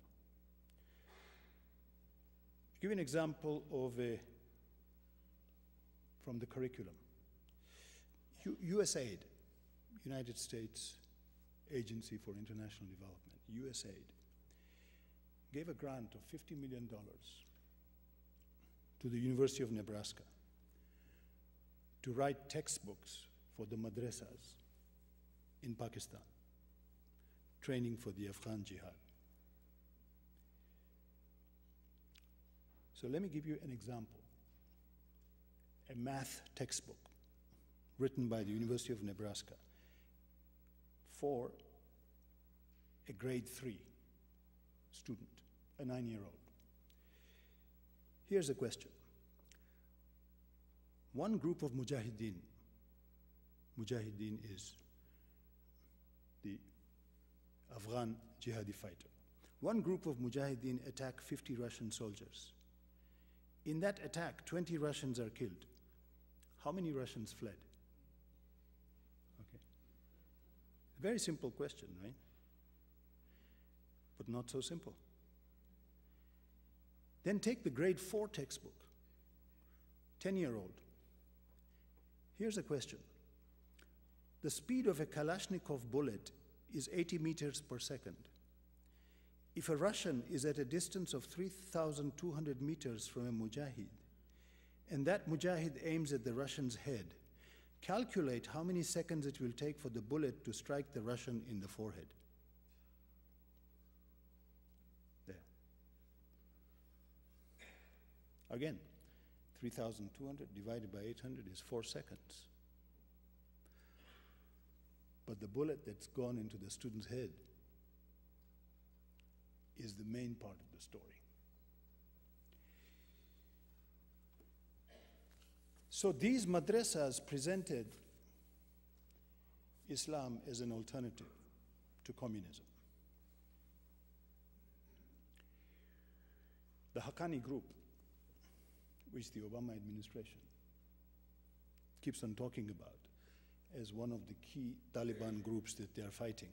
I'll give you an example of from the curriculum. USAID, United States Agency for International Development, USAID, gave a grant of $50 million to the University of Nebraska to write textbooks for the madrasas in Pakistan, training for the Afghan jihad. So let me give you an example, a math textbook written by the University of Nebraska for a grade 3 student, a 9-year-old. Here's a question. One group of Mujahideen, Mujahideen is the Afghan jihadi fighter. One group of Mujahideen attack 50 Russian soldiers. In that attack, 20 Russians are killed. How many Russians fled? Okay. A very simple question, right? But not so simple. Then take the grade 4 textbook, 10-year-old. Here's a question. The speed of a Kalashnikov bullet is 80 meters per second. If a Russian is at a distance of 3,200 meters from a Mujahid, and that Mujahid aims at the Russian's head, calculate how many seconds it will take for the bullet to strike the Russian in the forehead. Again, 3,200 divided by 800 is 4 seconds. But the bullet that's gone into the student's head is the main part of the story. So these madrasas presented Islam as an alternative to communism. The Haqqani group, which the Obama administration keeps on talking about as one of the key Taliban groups that they are fighting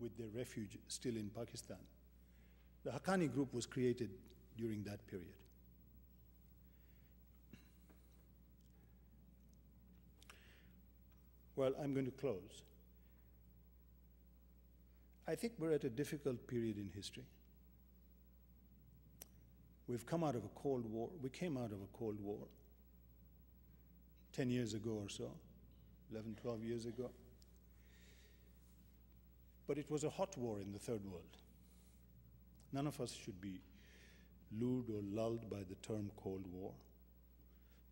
with their refuge still in Pakistan. The Haqqani group was created during that period. Well, I'm going to close. I think we're at a difficult period in history. We've come out of a Cold War. We came out of a Cold War 10 years ago or so, 11, 12 years ago. But it was a hot war in the Third World. None of us should be lured or lulled by the term Cold War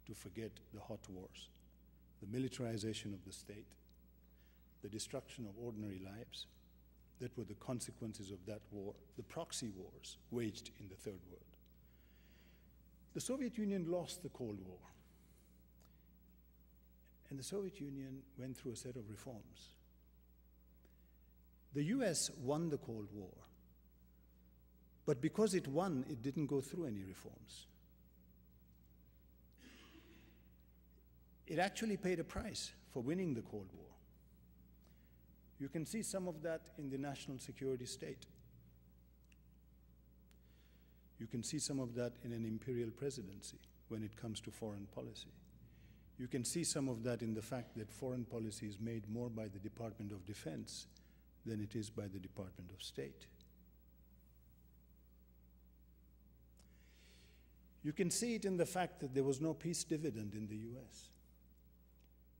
to forget the hot wars, the militarization of the state, the destruction of ordinary lives that were the consequences of that war, the proxy wars waged in the Third World. The Soviet Union lost the Cold War, and the Soviet Union went through a set of reforms. The US won the Cold War, but because it won, it didn't go through any reforms. It actually paid a price for winning the Cold War. You can see some of that in the national security state. You can see some of that in an imperial presidency when it comes to foreign policy. You can see some of that in the fact that foreign policy is made more by the Department of Defense than it is by the Department of State. You can see it in the fact that there was no peace dividend in the US,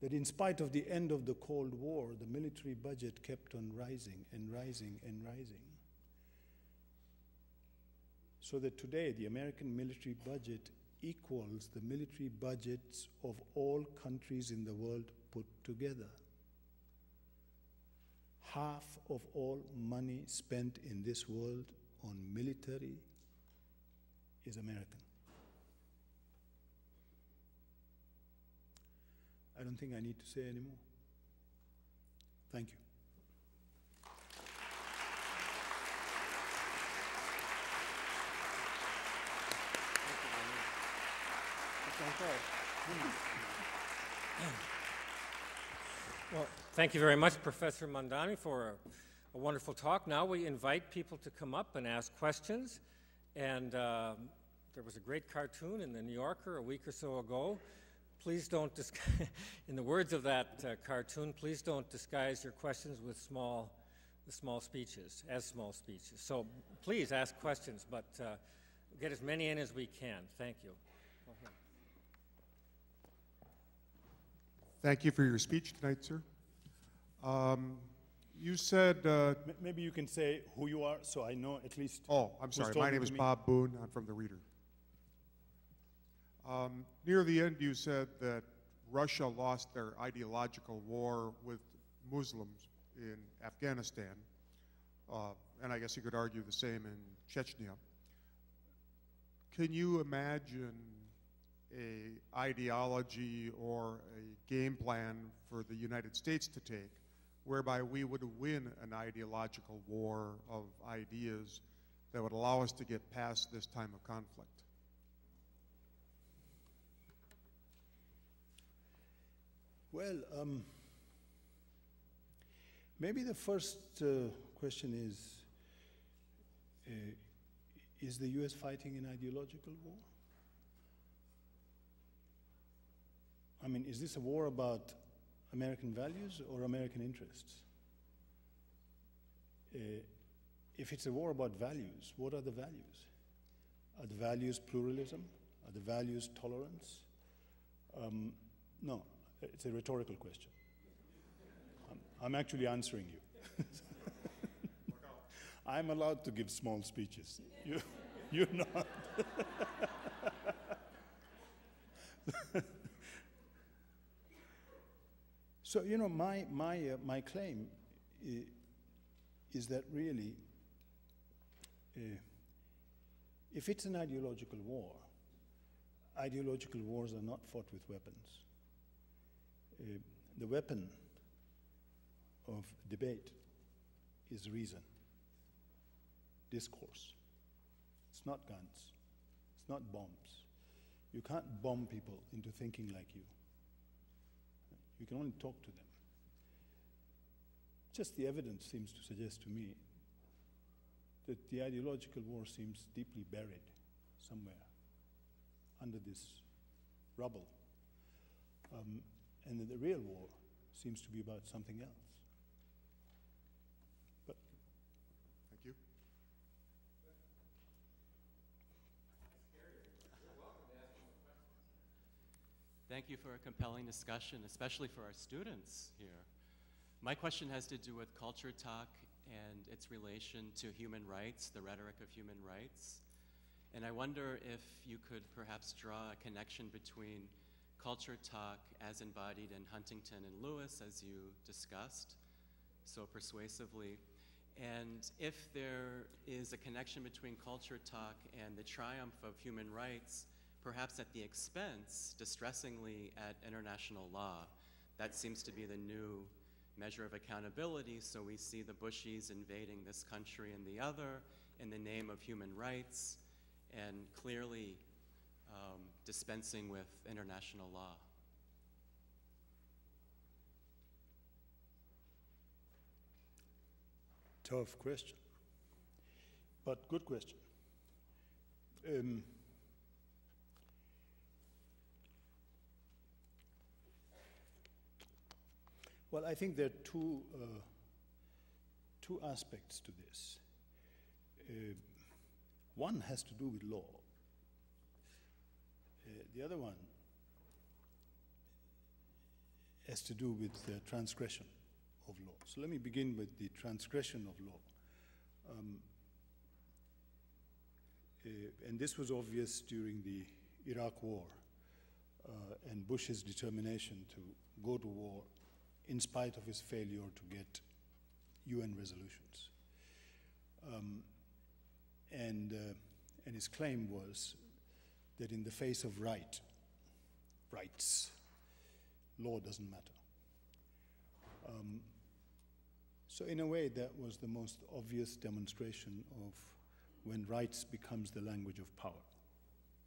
that in spite of the end of the Cold War, the military budget kept on rising and rising and rising. So that today the American military budget equals the military budgets of all countries in the world put together. Half of all money spent in this world on military is American. I don't think I need to say anymore. Thank you. Well, thank you very much, Professor Mamdani, for a wonderful talk. Now we invite people to come up and ask questions. And there was a great cartoon in The New Yorker a week or so ago. Please don't, in the words of that cartoon, please don't disguise your questions with small speeches, as small speeches. So please ask questions, but get as many in as we can. Thank you. Thank you for your speech tonight, sir. You said... maybe you can say who you are so I know at least... Oh, I'm sorry. My name is Bob Boone. I'm from The Reader. Near the end, you said that Russia lost their ideological war with Muslims in Afghanistan, and I guess you could argue the same in Chechnya. Can you imagine an ideology or a game plan for the United States to take whereby we would win an ideological war of ideas that would allow us to get past this time of conflict? Well, maybe the first question is the U.S. fighting an ideological war? I mean, is this a war about American values or American interests? If it's a war about values, what are the values? Are the values pluralism? Are the values tolerance? No. It's a rhetorical question. I'm actually answering you. I'm allowed to give small speeches. You're not. So, you know, my claim is that really, if it's an ideological war, ideological wars are not fought with weapons. The weapon of debate is reason, discourse. It's not guns. It's not bombs. You can't bomb people into thinking like you. You can only talk to them. Just the evidence seems to suggest to me that the ideological war seems deeply buried somewhere under this rubble. And that the real war seems to be about something else. But thank you. Thank you for a compelling discussion, especially for our students here. My question has to do with culture talk and its relation to human rights, the rhetoric of human rights. And I wonder if you could perhaps draw a connection between culture talk as embodied in Huntington and Lewis, as you discussed so persuasively. And if there is a connection between culture talk and the triumph of human rights, perhaps at the expense, distressingly, at international law. That seems to be the new measure of accountability. So we see the Bushies invading this country and the other in the name of human rights, and clearly dispensing with international law. Tough question, but good question. Well, I think there are two aspects to this. One has to do with law. The other one has to do with the transgression of law. So let me begin with the transgression of law. And this was obvious during the Iraq War and Bush's determination to go to war in spite of his failure to get UN resolutions. And his claim was that in the face of rights, law doesn't matter. So in a way, that was the most obvious demonstration of when rights becomes the language of power,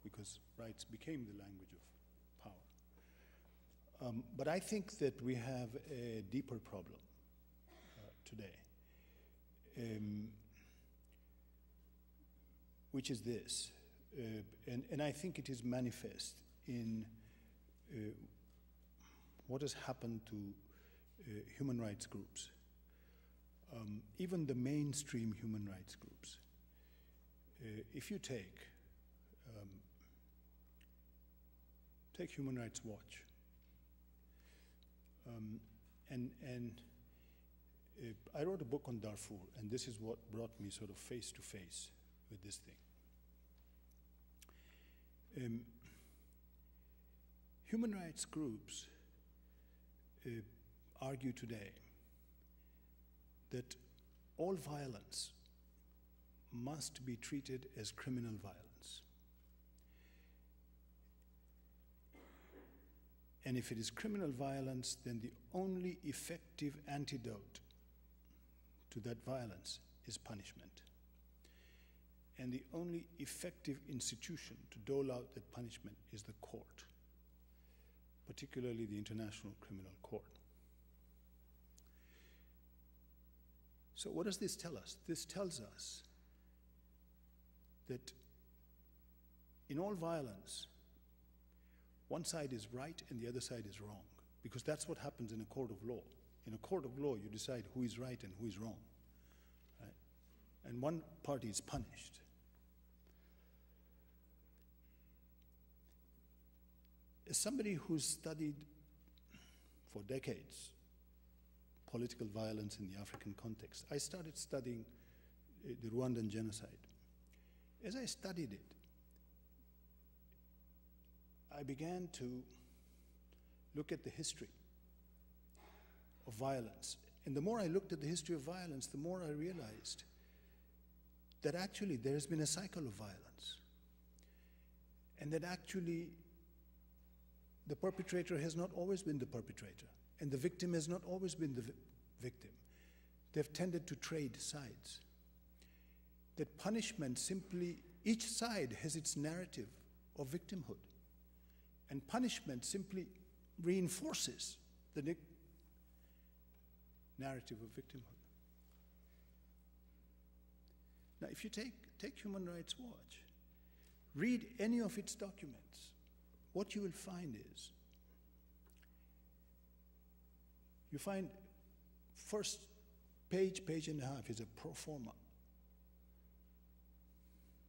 because rights became the language of power. But I think that we have a deeper problem today, which is this, and I think it is manifest in what has happened to human rights groups, even the mainstream human rights groups. If you take, take Human Rights Watch, and I wrote a book on Darfur, and this is what brought me sort of face to face with this thing. Human rights groups argue today that all violence must be treated as criminal violence. And if it is criminal violence, then the only effective antidote to that violence is punishment. And the only effective institution to dole out that punishment is the court, particularly the International Criminal Court. So what does this tell us? This tells us that in all violence, one side is right and the other side is wrong, because that's what happens in a court of law. In a court of law, you decide who is right and who is wrong, right? And one party is punished. As somebody who's studied for decades political violence in the African context, I started studying the Rwandan genocide. As I studied it, I began to look at the history of violence. And the more I looked at the history of violence, the more I realized that actually there has been a cycle of violence. And that actually the perpetrator has not always been the perpetrator. And the victim has not always been the victim. They've tended to trade sides. That punishment simply, each side has its narrative of victimhood. And punishment simply reinforces the narrative of victimhood. Now, if you take Human Rights Watch, read any of its documents, what you will find is, you find first page, page and a half is a pro forma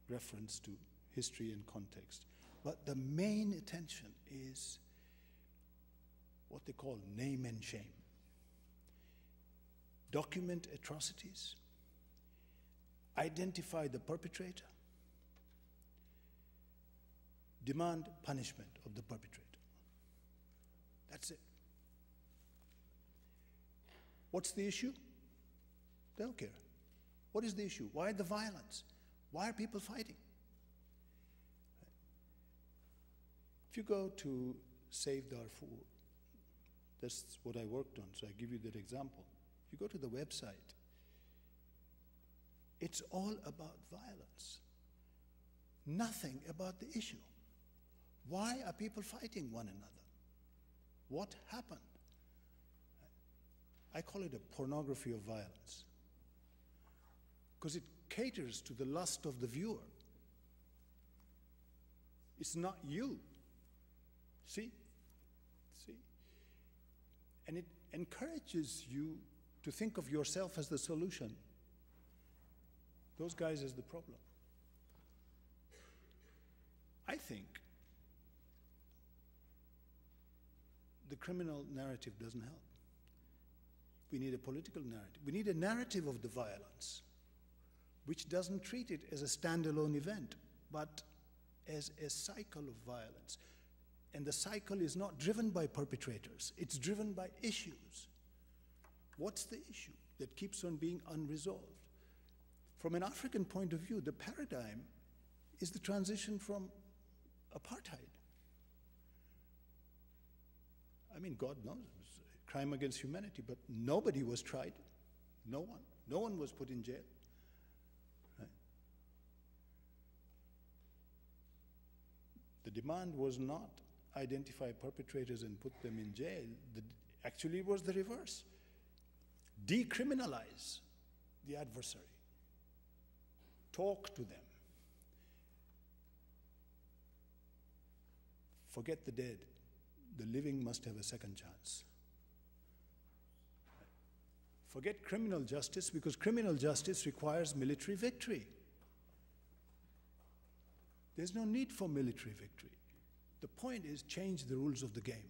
reference to history and context. But the main attention is what they call name and shame. Document atrocities, identify the perpetrator, demand punishment of the perpetrator. That's it. What's the issue? They don't care. What is the issue? Why the violence? Why are people fighting? If you go to Save Darfur, that's what I worked on, so I give you that example. If you go to the website, it's all about violence. Nothing about the issue. Why are people fighting one another? What happened? I call it a pornography of violence, because it caters to the lust of the viewer. It's not you. See? And it encourages you to think of yourself as the solution, those guys as the problem. I think the criminal narrative doesn't help. We need a political narrative. We need a narrative of the violence, which doesn't treat it as a standalone event, but as a cycle of violence. And the cycle is not driven by perpetrators, it's driven by issues. What's the issue that keeps on being unresolved? From an African point of view, the paradigm is the transition from apartheid. I mean, God knows, it was a crime against humanity, but nobody was tried. No one. No one was put in jail. Right? The demand was not identify perpetrators and put them in jail. Actually, it was the reverse. Decriminalize the adversary. Talk to them. Forget the dead. The living must have a second chance. Forget criminal justice, because criminal justice requires military victory. There's no need for military victory. The point is change the rules of the game.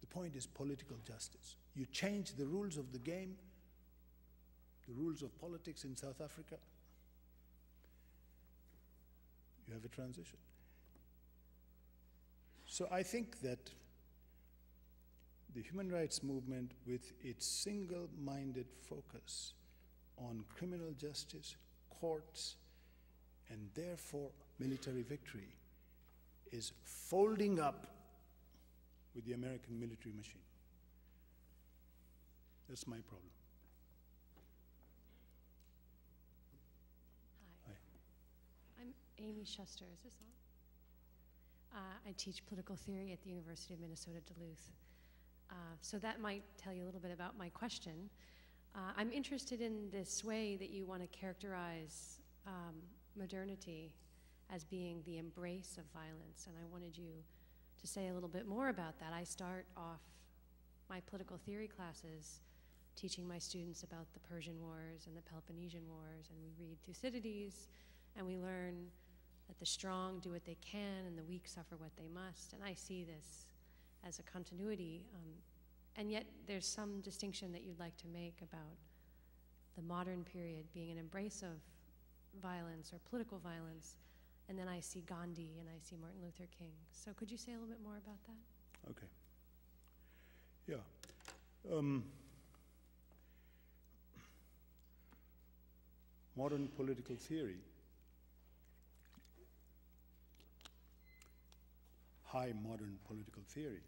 The point is political justice. You change the rules of the game, the rules of politics in South Africa, you have a transition. So I think that the human rights movement, with its single-minded focus on criminal justice, courts, and therefore military victory, is folding up with the American military machine. That's my problem. Hi. Hi. I'm Amy Shuster. Is this on? I teach political theory at the University of Minnesota, Duluth. So that might tell you a little bit about my question. I'm interested in this way that you want to characterize modernity as being the embrace of violence, and I wanted you to say a little bit more about that. I start off my political theory classes teaching my students about the Persian Wars and the Peloponnesian Wars, and we read Thucydides, and we learn that the strong do what they can and the weak suffer what they must, and I see this as a continuity, and yet there's some distinction that you'd like to make about the modern period being an embrace of violence or political violence, and then I see Gandhi and I see Martin Luther King. So could you say a little bit more about that? Okay. Yeah. Modern political theory, high modern political theory,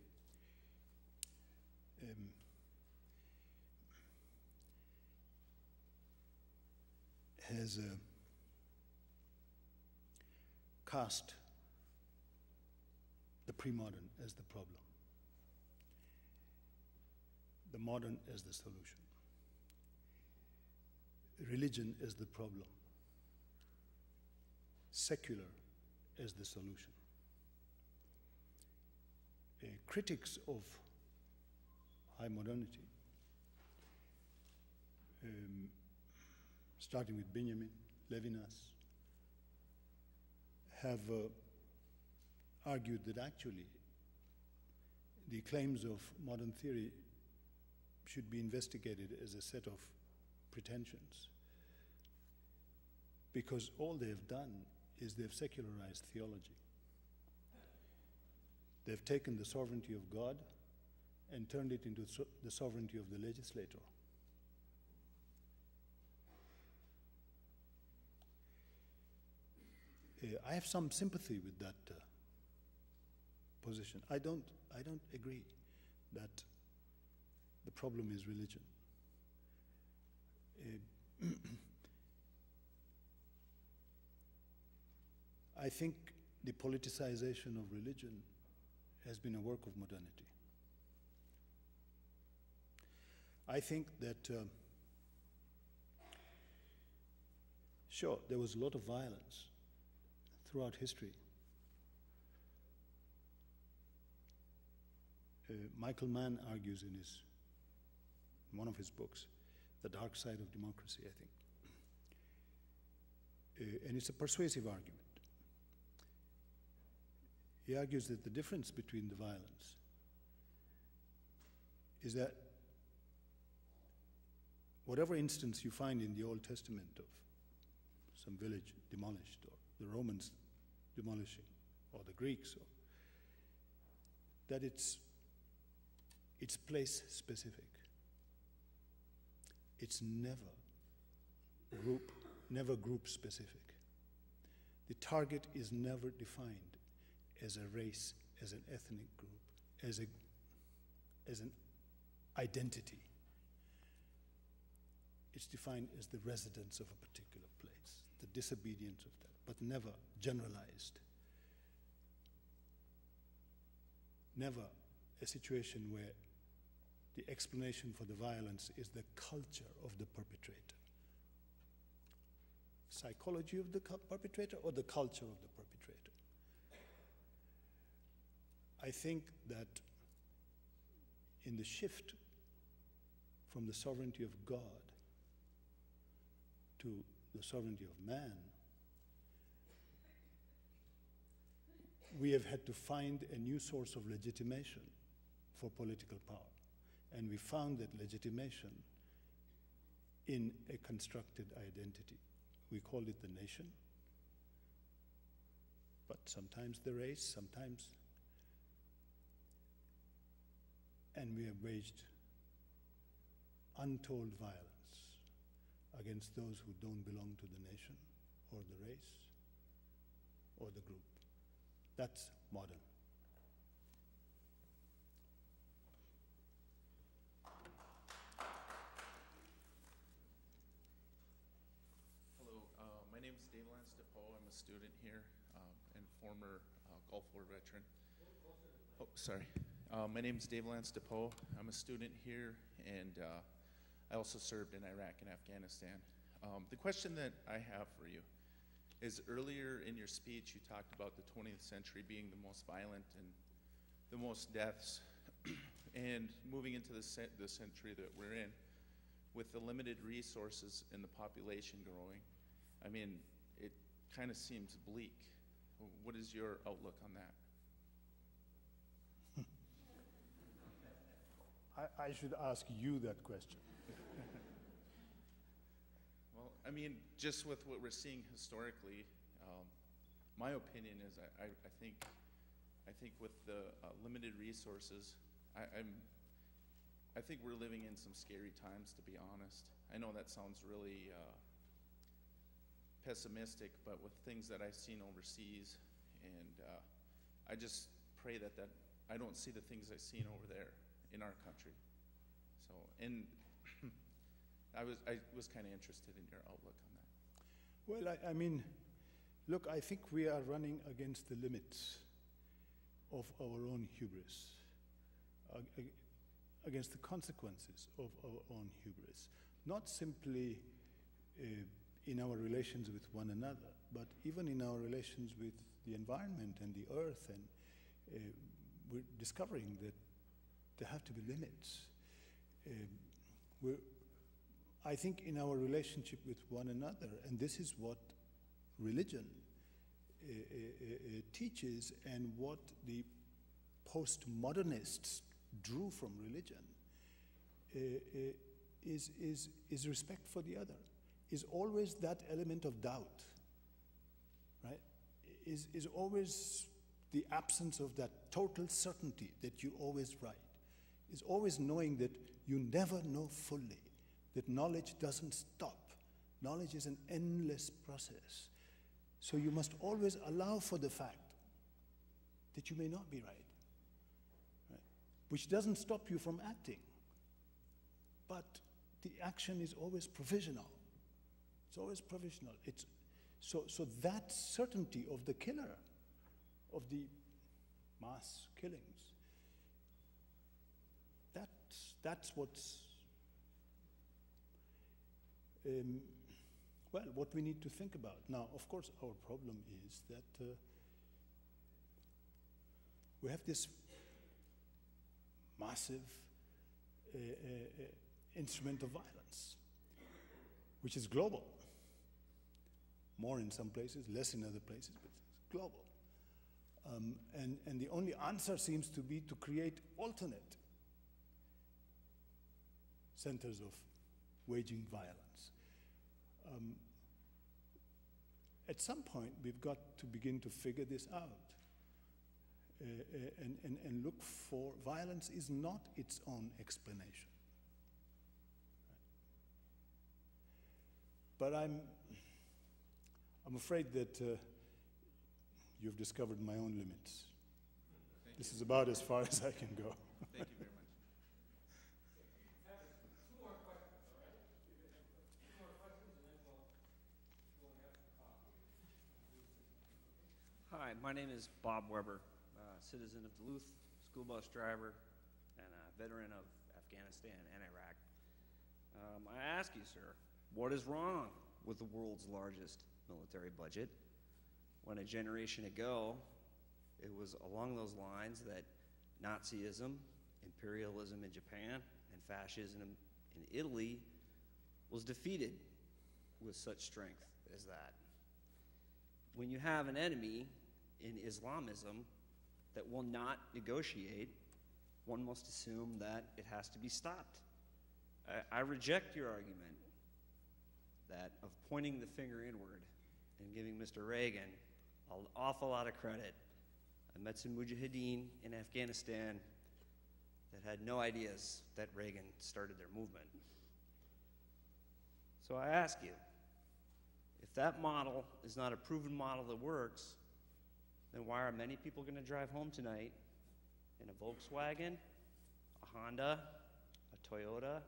has a cast the pre-modern as the problem, the modern as the solution, religion as the problem, secular as the solution. Critics of high modernity, starting with Benjamin, Levinas, have argued that actually the claims of modern theory should be investigated as a set of pretensions, because all they have done is they've secularized theology. They've taken the sovereignty of God and turned it into the sovereignty of the legislator. I have some sympathy with that position. I don't agree that the problem is religion. I think the politicization of religion has been a work of modernity. I think that, sure, there was a lot of violence throughout history. Michael Mann argues in one of his books, The Dark Side of Democracy, I think. And it's a persuasive argument. He argues that the difference between the violence is that whatever instance you find in the Old Testament of some village demolished, or the Romans demolishing, or the Greeks, or, that it's place-specific. It's never group-specific. The target is never defined as a race, as an ethnic group, as an identity. It's defined as the residence of a particular place, the disobedience of that, but never generalized. Never a situation where the explanation for the violence is the culture of the perpetrator. Psychology of the perpetrator or the culture of the perpetrator? I think that in the shift from the sovereignty of God to the sovereignty of man, we have had to find a new source of legitimation for political power. And we found that legitimation in a constructed identity. We call it the nation, but sometimes the race, sometimes. And we have waged untold violence against those who don't belong to the nation or the race or the group. That's modern. My name is Dave Lance DePoe. I'm a student here and former Gulf War veteran. Oh, sorry. My name is Dave Lance DePoe. I'm a student here, and I also served in Iraq and Afghanistan. The question that I have for you is, earlier in your speech, you talked about the 20th century being the most violent and the most deaths. And moving into the century that we're in, with the limited resources and the population growing, I mean, it kind of seems bleak. What is your outlook on that? I should ask you that question. Well, I mean, just with what we're seeing historically, my opinion is I think with the limited resources, I think we're living in some scary times, to be honest. I know that sounds really pessimistic, but with things that I've seen overseas, and I just pray that I don't see the things I've seen over there in our country. So, and I was kind of interested in your outlook on that. Well, I mean, look, I think we are running against the limits of our own hubris, against the consequences of our own hubris, not simply in our relations with one another, but even in our relations with the environment and the earth. And we're discovering that there have to be limits. I think in our relationship with one another, and this is what religion teaches and what the postmodernists drew from religion, is respect for the other. Is always that element of doubt, right? Is always the absence of that total certainty that you're always right. Is always knowing that you never know fully, that knowledge doesn't stop. Knowledge is an endless process. So you must always allow for the fact that you may not be right, right? Which doesn't stop you from acting, but the action is always provisional. It's always provisional. It's, so that certainty of the killer, of the mass killings, that's what's, well, what we need to think about. Now, of course, our problem is that we have this massive instrument of violence, which is global. More in some places, less in other places, but it's global. And the only answer seems to be to create alternate centers of waging violence. At some point, we've got to begin to figure this out and look for, violence is not its own explanation. But I'm afraid that you've discovered my own limits. This is about as far as I can go. Thank you very much. Two more questions, all right? Two more questions, and then we'll have some coffee. Hi, my name is Bob Weber, citizen of Duluth, school bus driver, and a veteran of Afghanistan and Iraq. I ask you, sir, what is wrong with the world's largest military budget, when a generation ago, it was along those lines that Nazism, imperialism in Japan, and fascism in Italy was defeated with such strength as that? When you have an enemy in Islamism that will not negotiate, one must assume that it has to be stopped. I reject your argument that of pointing the finger inward and giving Mr. Reagan an awful lot of credit. I met some Mujahideen in Afghanistan that had no ideas that Reagan started their movement. So I ask you, if that model is not a proven model that works, then why are many people going to drive home tonight in a Volkswagen, a Honda, a Toyota,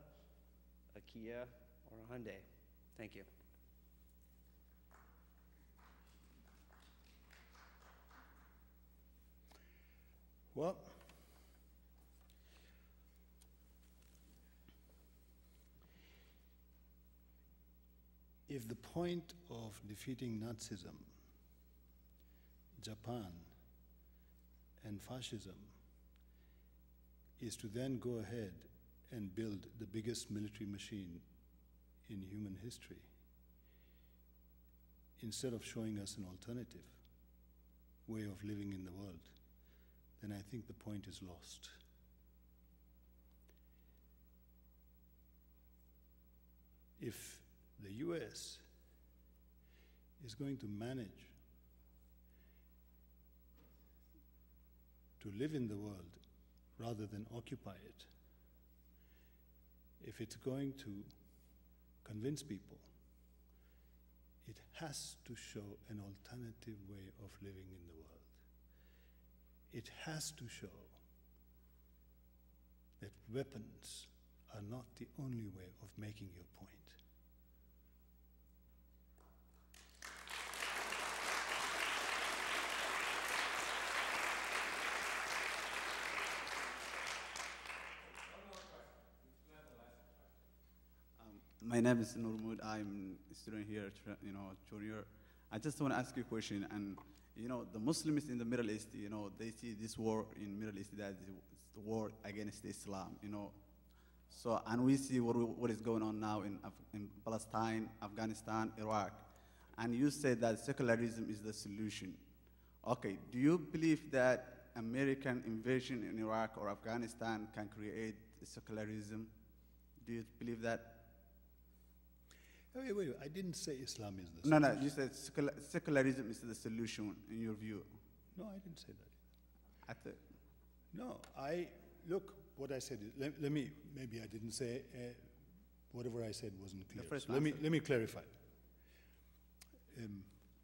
a Kia, or a Hyundai? Thank you. Well, if the point of defeating Nazism, Japan, and fascism is to then go ahead and build the biggest military machine in human history, instead of showing us an alternative way of living in the world, then I think the point is lost. If the US is going to manage to live in the world rather than occupy it, if it's going to convince people, it has to show an alternative way of living in the world. It has to show that weapons are not the only way of making your point. My name is Nurmud. I'm a student here, junior. I just want to ask you a question. And the Muslims in the Middle East, they see this war in Middle East as the war against Islam, So, and we see what is going on now in Palestine, Afghanistan, Iraq. And you said that secularism is the solution. Okay, do you believe that American invasion in Iraq or Afghanistan can create secularism? Do you believe that? Wait, I didn't say Islam is the solution. No, you said secularism is the solution in your view. No, I didn't say that. Look, what I said, maybe I didn't say, whatever I said wasn't clear. Let me clarify.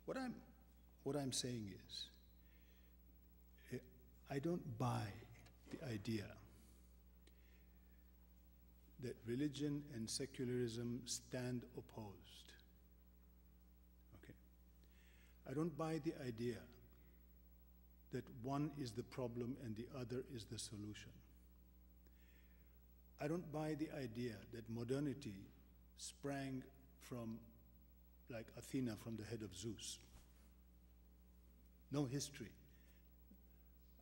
What I'm saying is, I don't buy the idea that religion and secularism stand opposed. Okay. I don't buy the idea that one is the problem and the other is the solution. I don't buy the idea that modernity sprang from, like Athena, from the head of Zeus. No history.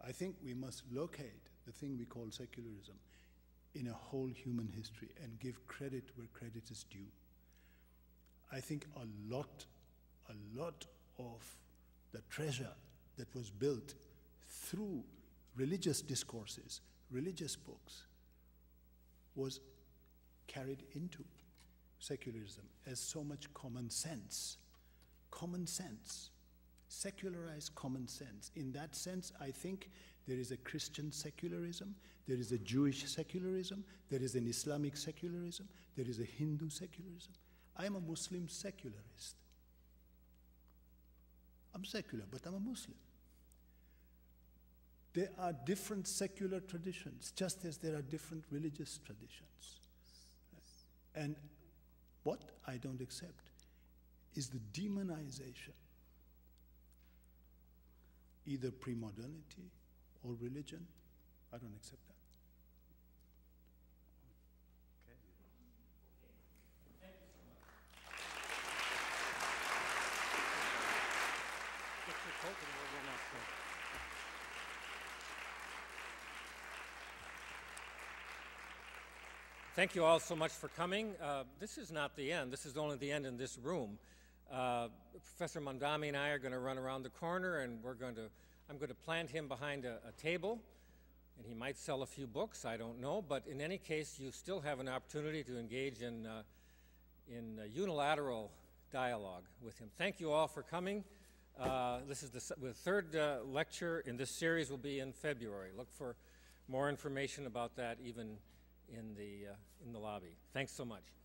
I think we must locate the thing we call secularism in a whole human history and give credit where credit is due. I think a lot of the treasure that was built through religious discourses, religious books, was carried into secularism as so much common sense. Common sense, secularized common sense. In that sense, I think there is a Christian secularism, there is a Jewish secularism, there is an Islamic secularism, there is a Hindu secularism. I'm a Muslim secularist. I'm secular, but I'm a Muslim. There are different secular traditions, just as there are different religious traditions. And what I don't accept is the demonization, either pre-modernity or religion. I don't accept that. Thank you all so much for coming. This is not the end. This is only the end in this room. Professor Mamdani and I are going to run around the corner, and I'm going to plant him behind a table, and he might sell a few books. I don't know. But in any case, you still have an opportunity to engage in unilateral dialogue with him. Thank you all for coming. This is the third lecture in this series. Will be in February. Look for more information about that, even in the lobby. Thanks so much.